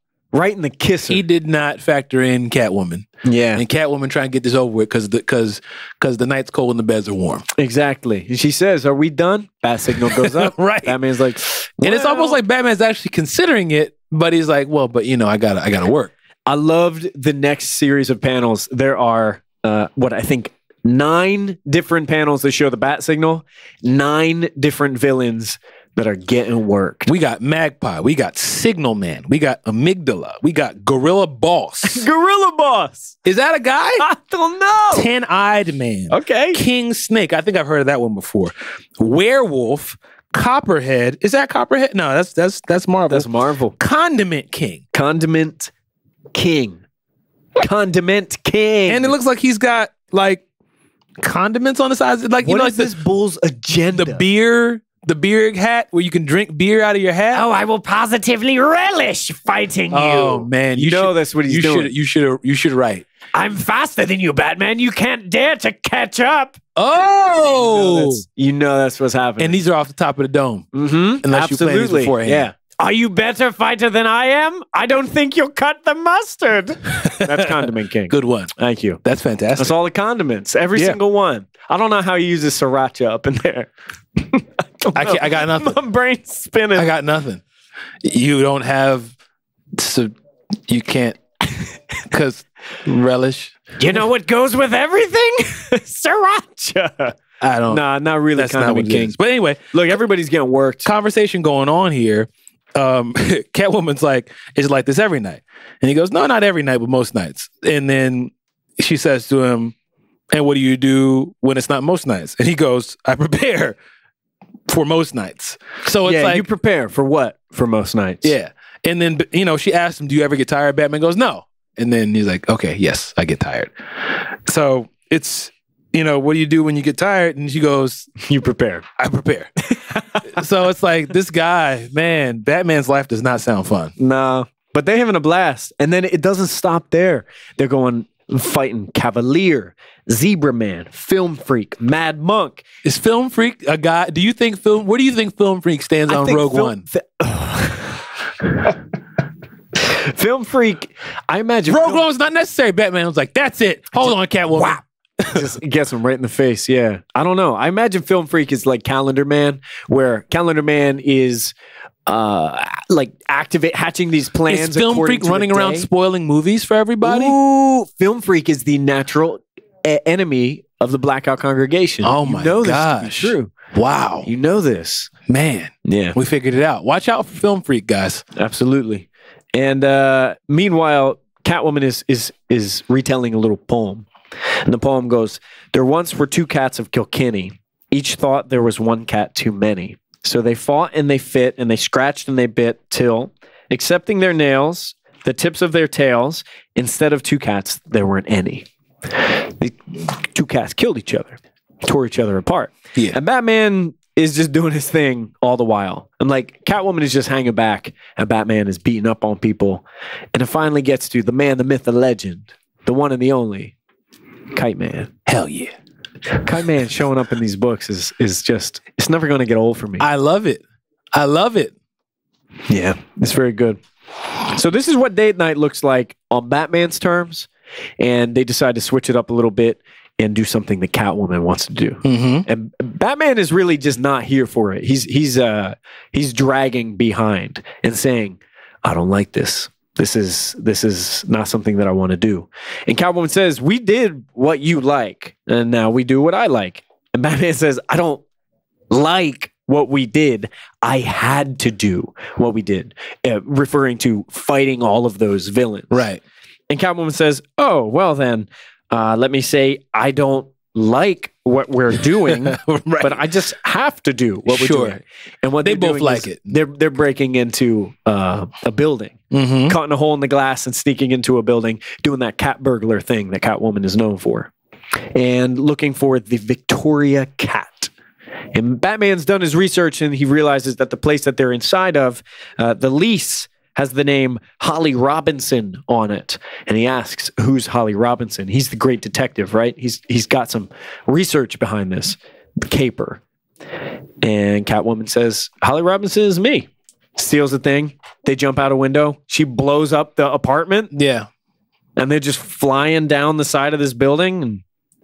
Right in the kisser. He did not factor in Catwoman. Yeah. And Catwoman trying to get this over with because the, cause, cause the night's cold and the beds are warm. Exactly. And she says, are we done? Bat signal goes up. Right. Batman's like... Well. And it's almost like Batman's actually considering it, but he's like, well, but you know, I gotta, I gotta work. I loved the next series of panels. There are, uh, what I think... nine different panels that show the bat signal, nine different villains that are getting work. We got Magpie, we got Signal Man, we got Amygdala, we got Gorilla Boss. Gorilla Boss! Is that a guy? I don't know. Ten-Eyed Man. Okay. King Snake. I think I've heard of that one before. Werewolf. Copperhead. Is that Copperhead? No, that's that's that's Marvel. That's Marvel. Condiment King. Condiment King. Condiment King. And it looks like he's got like condiments on the sides. Like, what you know, is like this the, bull's agenda? The beer, the beer hat where you can drink beer out of your hat. Oh, I will positively relish fighting you. Oh man, you, you know should, that's what he's you doing. Should, you should you should write. I'm faster than you, Batman. You can't dare to catch up. Oh, you know that's, you know that's what's happening. And these are off the top of the dome. Mm-hmm. Unless Absolutely. you play these beforehand. Yeah. Are you better fighter than I am? I don't think you'll cut the mustard. That's Condiment King. Good one. Thank you. That's fantastic. That's all the condiments. Every yeah. single one. I don't know how he uses sriracha up in there. I, I, can't, I got nothing. My brain's spinning. I got nothing. You don't have... So you can't... Because relish... You know what goes with everything? Sriracha. I don't... Nah, not really that's Condiment not King. But anyway... Look, everybody's getting worked. Conversation going on here... Um, Catwoman's like, is it like this every night? And he goes, no, not every night, but most nights. And then she says to him, and what do you do when it's not most nights? And he goes, I prepare for most nights. So it's yeah, like, you prepare for what? For most nights. Yeah. And then, you know, she asks him, do you ever get tired? Batman goes, no. And then he's like, okay, yes, I get tired. So it's, you know, what do you do when you get tired? And she goes, you prepare. I prepare. So it's like, this guy, man, Batman's life does not sound fun. No, but they're having a blast. And then it doesn't stop there. They're going fighting Cavalier, Zebra Man, Film Freak, Mad Monk. Is Film Freak a guy? Do you think Film, where do you think Film Freak stands I on Rogue Film, One? Th Film Freak, I imagine. Rogue One was not necessary. Batman was like, that's it. Hold on, Catwoman. Wow. Just gets him right in the face. Yeah. I don't know. I imagine Film Freak is like Calendar Man, where Calendar Man is uh, like activate hatching these plans. Is Film Freak running around spoiling movies for everybody? Ooh, Film Freak is the natural e enemy of the Blackout congregation. Oh my gosh. True. Wow. You know this. Man. Yeah. We figured it out. Watch out for Film Freak, guys. Absolutely. And uh, meanwhile, Catwoman is, is, is retelling a little poem. And the poem goes, there once were two cats of Kilkenny. Each thought there was one cat too many. So they fought and they fit, and they scratched and they bit, till, accepting their nails, the tips of their tails, instead of two cats, there weren't any. The two cats killed each other, tore each other apart. Yeah. And Batman is just doing his thing all the while. And like, Catwoman is just hanging back, and Batman is beating up on people. And it finally gets to the man, the myth, the legend, the one and the only, Kite Man. Hell yeah. Kite Man showing up in these books is is just, it's never going to get old for me. I love it. I love it. Yeah, it's very good. So this is what date night looks like on Batman's terms, and they decide to switch it up a little bit and do something that Catwoman wants to do. Mm-hmm. And Batman is really just not here for it. He's he's uh he's dragging behind and saying, I don't like this. This is this is not something that I want to do. And Catwoman says, we did what you like, and now we do what I like. And Batman says, I don't like what we did. I had to do what we did, uh, referring to fighting all of those villains. Right. And Catwoman says, oh, well then, uh, let me say, I don't like what we're doing, right. But I just have to do what we're sure. doing. And what they both like it. They're they're breaking into uh, a building, mm-hmm. cutting a hole in the glass and sneaking into a building, doing that cat burglar thing that Catwoman is known for, and looking for the Victoria Cat. And Batman's done his research, and he realizes that the place that they're inside of, uh, the lease has the name Holly Robinson on it. And he asks, who's Holly Robinson? He's the great detective, right? He's He's got some research behind this, the caper. And Catwoman says, Holly Robinson is me. Steals the thing. They jump out a window. She blows up the apartment. Yeah. And they're just flying down the side of this building. And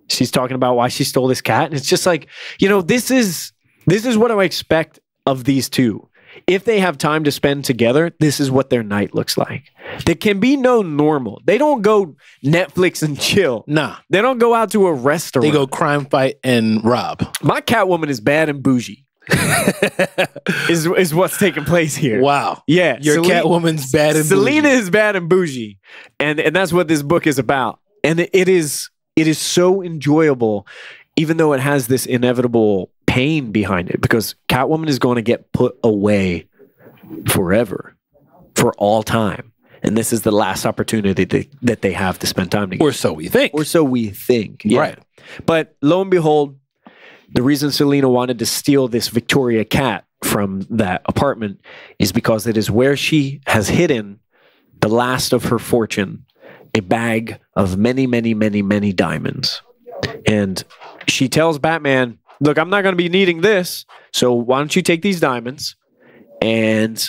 she's talking about why she stole this cat. And it's just like, you know, this is, this is what I expect of these two. If they have time to spend together, this is what their night looks like. There can be no normal. They don't go Netflix and chill. Nah. They don't go out to a restaurant. They go crime, fight, and rob. My Catwoman is bad and bougie. is, is what's taking place here. Wow. Yeah. Your Selena, Catwoman's bad and Selena bougie. Selena is bad and bougie. And, and that's what this book is about. And it, it is it is so enjoyable, even though it has this inevitable pain behind it, because Catwoman is going to get put away forever, for all time. and this is the last opportunity to, that they have to spend time together. Or so we think. Or so we think. Yeah. Right. But lo and behold, the reason Selena wanted to steal this Victoria cat from that apartment is because it is where she has hidden the last of her fortune, a bag of many, many, many, many diamonds. And she tells Batman, look, I'm not going to be needing this, so why don't you take these diamonds and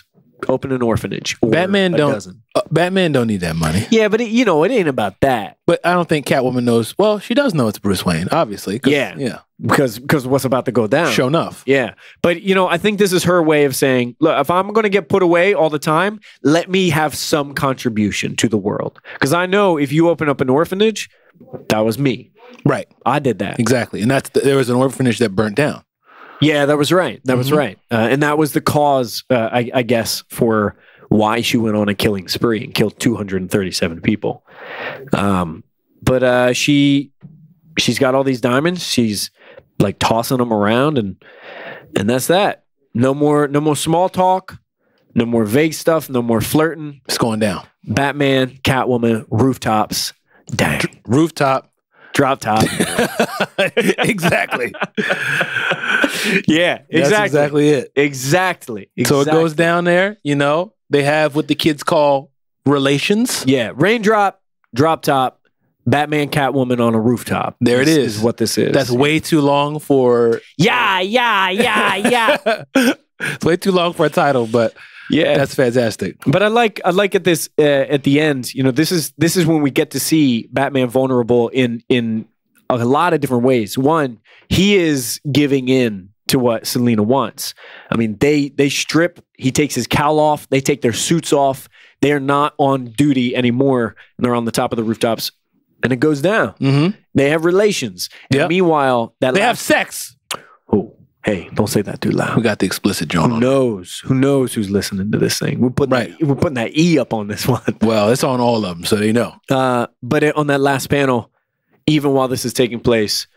open an orphanage? Or Batman don't. Uh, Batman don't need that money. Yeah, but it, you know, it ain't about that. But I don't think Catwoman knows. Well, she does know it's Bruce Wayne, obviously. Yeah, yeah, because because what's about to go down. Sure enough. Yeah, but you know, I think this is her way of saying, look, if I'm going to get put away all the time, let me have some contribution to the world, because I know if you open up an orphanage, that was me. Right, I did that exactly, and that's the, there was an orphanage that burnt down. Yeah, that was right. That was mm-hmm. right. Uh, and that was the cause, uh, I, I guess, for why she went on a killing spree and killed two hundred thirty-seven people. Um, but uh, she, she's got all these diamonds. She's like tossing them around, and and that's that. No more, no more small talk. No more vague stuff. No more flirting. It's going down. Batman, Catwoman, rooftops. Dang. D- rooftop. Drop top. Exactly. Yeah, exactly. That's exactly it. Exactly. exactly. So it goes down there, you know, they have what the kids call relations. Yeah, raindrop, drop top, Batman, Catwoman on a rooftop. There it is. Is what this is. That's way too long for... Yeah, yeah, yeah, yeah. It's way too long for a title, but... Yeah, that's fantastic. But I like I like at this uh, at the end. You know, this is this is when we get to see Batman vulnerable in in a lot of different ways. One, he is giving in to what Selena wants. I mean, they they strip. He takes his cowl off. They take their suits off. They are not on duty anymore, and they're on the top of the rooftops, and it goes down. Mm-hmm. They have relations. Yep. And meanwhile, that they have sex. Oh. Hey, don't say that too loud. We got the explicit John. Who knows? Who knows who's listening to this thing? We're putting, right. that, we're putting that E up on this one. Well, it's on all of them, so they know. Uh, but it, on that last panel, even while this is taking place,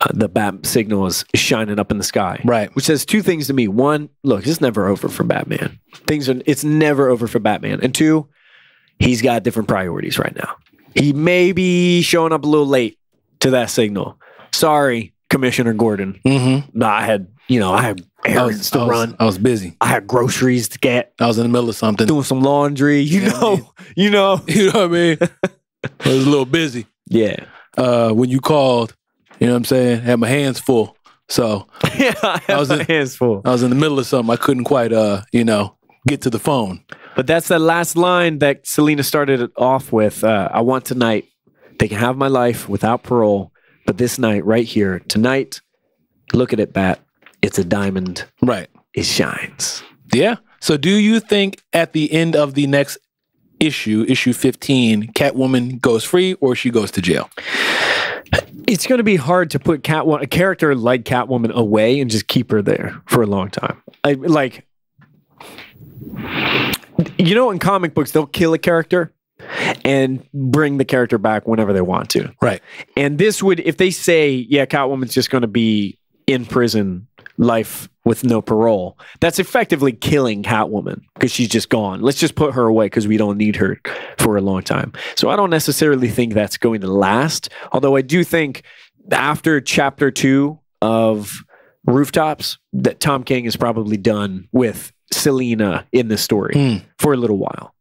uh, the bat signal is shining up in the sky. Right. Which says two things to me. One, look, it's never over for Batman. Things are, it's never over for Batman. And two, he's got different priorities right now. He may be showing up a little late to that signal. Sorry. Commissioner Gordon. Mm-hmm. I had, you know, I had errands I was, to I was, run. I was busy. I had groceries to get. I was in the middle of something. Doing some laundry. You, you know, know I mean? you know. You know what I mean? I was a little busy. Yeah. Uh, when you called, you know what I'm saying? I had my hands full. So yeah, I, I was my in, hands full. I was in the middle of something. I couldn't quite, uh, you know, get to the phone. But that's the last line that Selena started it off with. Uh, I want tonight. They can have my life without parole. But this night, right here, tonight, look at it, Bat. It's a diamond. Right. It shines. Yeah. So do you think at the end of the next issue, issue fifteen, Catwoman goes free or she goes to jail? It's going to be hard to put Catwoman, a character like Catwoman away and just keep her there for a long time. I, like, you know, in comic books, they'll kill a character and bring the character back whenever they want to. Right. And this would, if they say, yeah, Catwoman's just going to be in prison, life with no parole, that's effectively killing Catwoman because she's just gone. Let's just put her away because we don't need her for a long time. So I don't necessarily think that's going to last. Although I do think after chapter two of Rooftops, that Tom King is probably done with Selena in this story mm. for a little while.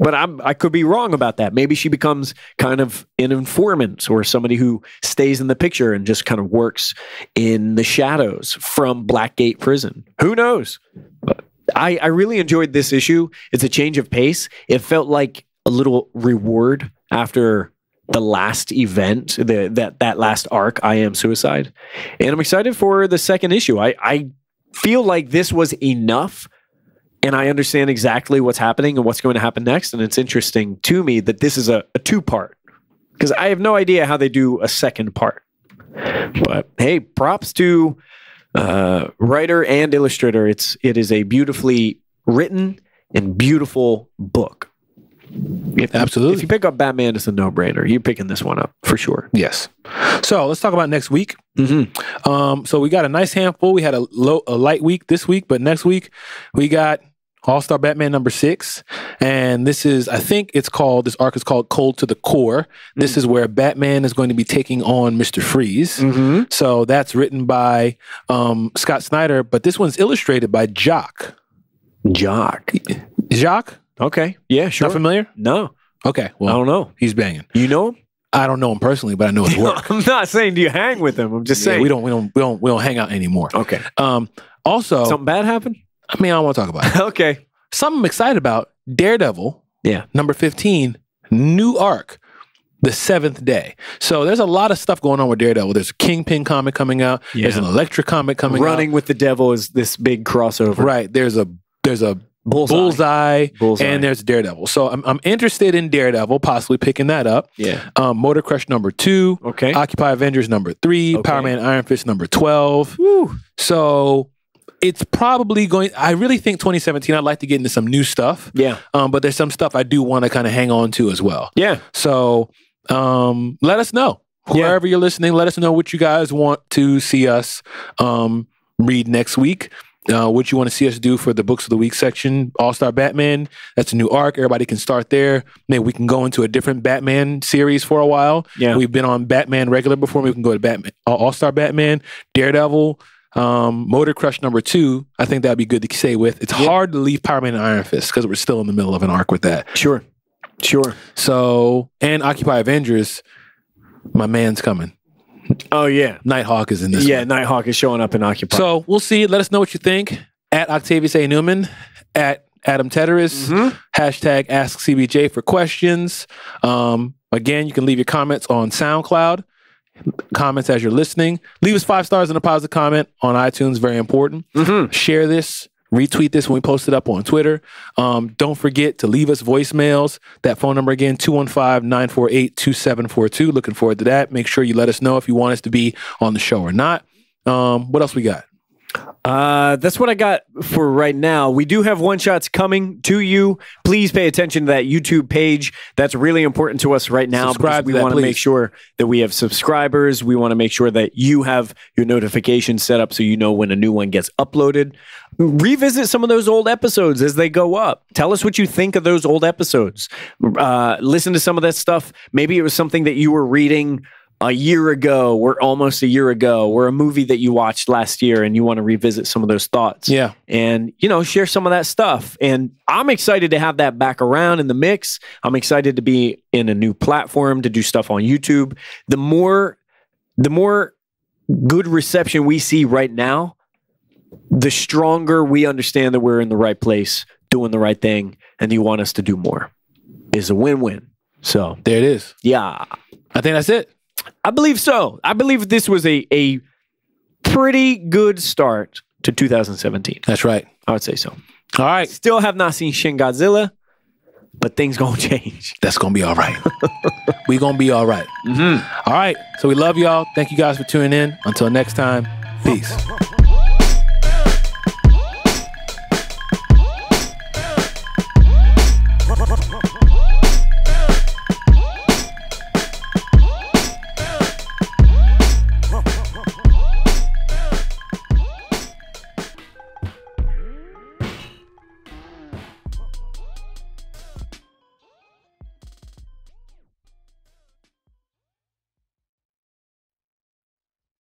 But I'm, I could be wrong about that. Maybe she becomes kind of an informant or somebody who stays in the picture and just kind of works in the shadows from Blackgate Prison. Who knows? But I, I really enjoyed this issue. It's a change of pace. It felt like a little reward after the last event, the, that, that last arc, I Am Suicide. And I'm excited for the second issue. I, I feel like this was enough. And I understand exactly what's happening and what's going to happen next. And it's interesting to me that this is a, a two-part. Because I have no idea how they do a second part. But hey, props to uh, writer and illustrator. It's, it is a beautifully written and beautiful book. If, Absolutely. If you pick up Batman, it's a no-brainer. You're picking this one up for sure. Yes. So let's talk about next week. Mm-hmm. Um, so we got a nice handful. We had a, low, a light week this week, but next week we got... All-Star Batman number six. And this is, I think it's called, this arc is called Cold to the Core. This mm-hmm. is where Batman is going to be taking on Mister Freeze. Mm-hmm. So that's written by um, Scott Snyder, but this one's illustrated by Jock. Jock. Jock? Okay. Yeah, sure. Not familiar? No. Okay. Well, I don't know. He's banging. You know him? I don't know him personally, but I know his work. I'm not saying do you hang with him. I'm just yeah, saying. We don't, we don't, we don't, we don't hang out anymore. Okay. Um, also. Something bad happened? I mean, I don't want to talk about it. Okay. Something I'm excited about, Daredevil, yeah, number fifteen, new arc, The Seventh Day. So there's a lot of stuff going on with Daredevil. There's a Kingpin comic coming out. Yeah. There's an Elektra comic coming Running out. Running with the Devil is this big crossover. Right. There's a there's a Bullseye, Bullseye, Bullseye. and there's Daredevil. So I'm, I'm interested in Daredevil, possibly picking that up. Yeah. Um, Motor Crush number two. Okay. Occupy Avengers number three. Okay. Power Man Iron Fist number twelve. Woo. So... it's probably going... I really think twenty seventeen, I'd like to get into some new stuff. Yeah. Um, but there's some stuff I do want to kind of hang on to as well. Yeah. So um, let us know. Wherever yeah. you're listening, let us know what you guys want to see us um, read next week. Uh, what you want to see us do for the Books of the Week section. All-Star Batman, that's a new arc. Everybody can start there. Maybe we can go into a different Batman series for a while. Yeah. We've been on Batman regular before. We can go to Batman, uh, All-Star Batman, Daredevil... Um, Motor Crush number two, I think that'd be good to stay with. It's yeah. hard to leave Power Man and Iron Fist because we're still in the middle of an arc with that. Sure. Sure. So, and Occupy Avengers, my man's coming. Oh, yeah. Nighthawk is in this Yeah, one. Nighthawk is showing up in Occupy. So, we'll see. Let us know what you think. At Octavius A. Newman, at Adam Teteris, mm-hmm. hashtag Ask C B J for questions. Um, again, you can leave your comments on SoundCloud. Comments as you're listening. Leave us five stars and a positive comment on iTunes. Very important. Mm-hmm. Share this. Retweet this when we post it up on Twitter. Um, don't forget to leave us voicemails. That phone number again, two one five, nine four eight, two seven four two. Looking forward to that. Make sure you let us know if you want us to be on the show or not. Um, what else we got? Uh, that's what I got for right now. We do have one shots coming to you. Please pay attention to that YouTube page. That's really important to us right now. Subscribe because we want to make sure that we have subscribers. We want to make sure that you have your notifications set up so you know when a new one gets uploaded. Revisit some of those old episodes as they go up. Tell us what you think of those old episodes. Uh, listen to some of that stuff. Maybe it was something that you were reading a year ago, or almost a year ago, or a movie that you watched last year and you want to revisit some of those thoughts. Yeah. And, you know, share some of that stuff. And I'm excited to have that back around in the mix. I'm excited to be in a new platform to do stuff on YouTube. The more, the more good reception we see right now, the stronger we understand that we're in the right place, doing the right thing, and you want us to do more. It's a win-win. So. There it is. Yeah. I think that's it. I believe so. I believe this was a, a pretty good start to two thousand seventeen. That's right. I would say so. All right. Still have not seen Shin Godzilla, but things going to change. That's going to be all right. We're going to be all right. Mm-hmm. All right. So we love y'all. Thank you guys for tuning in. Until next time, peace.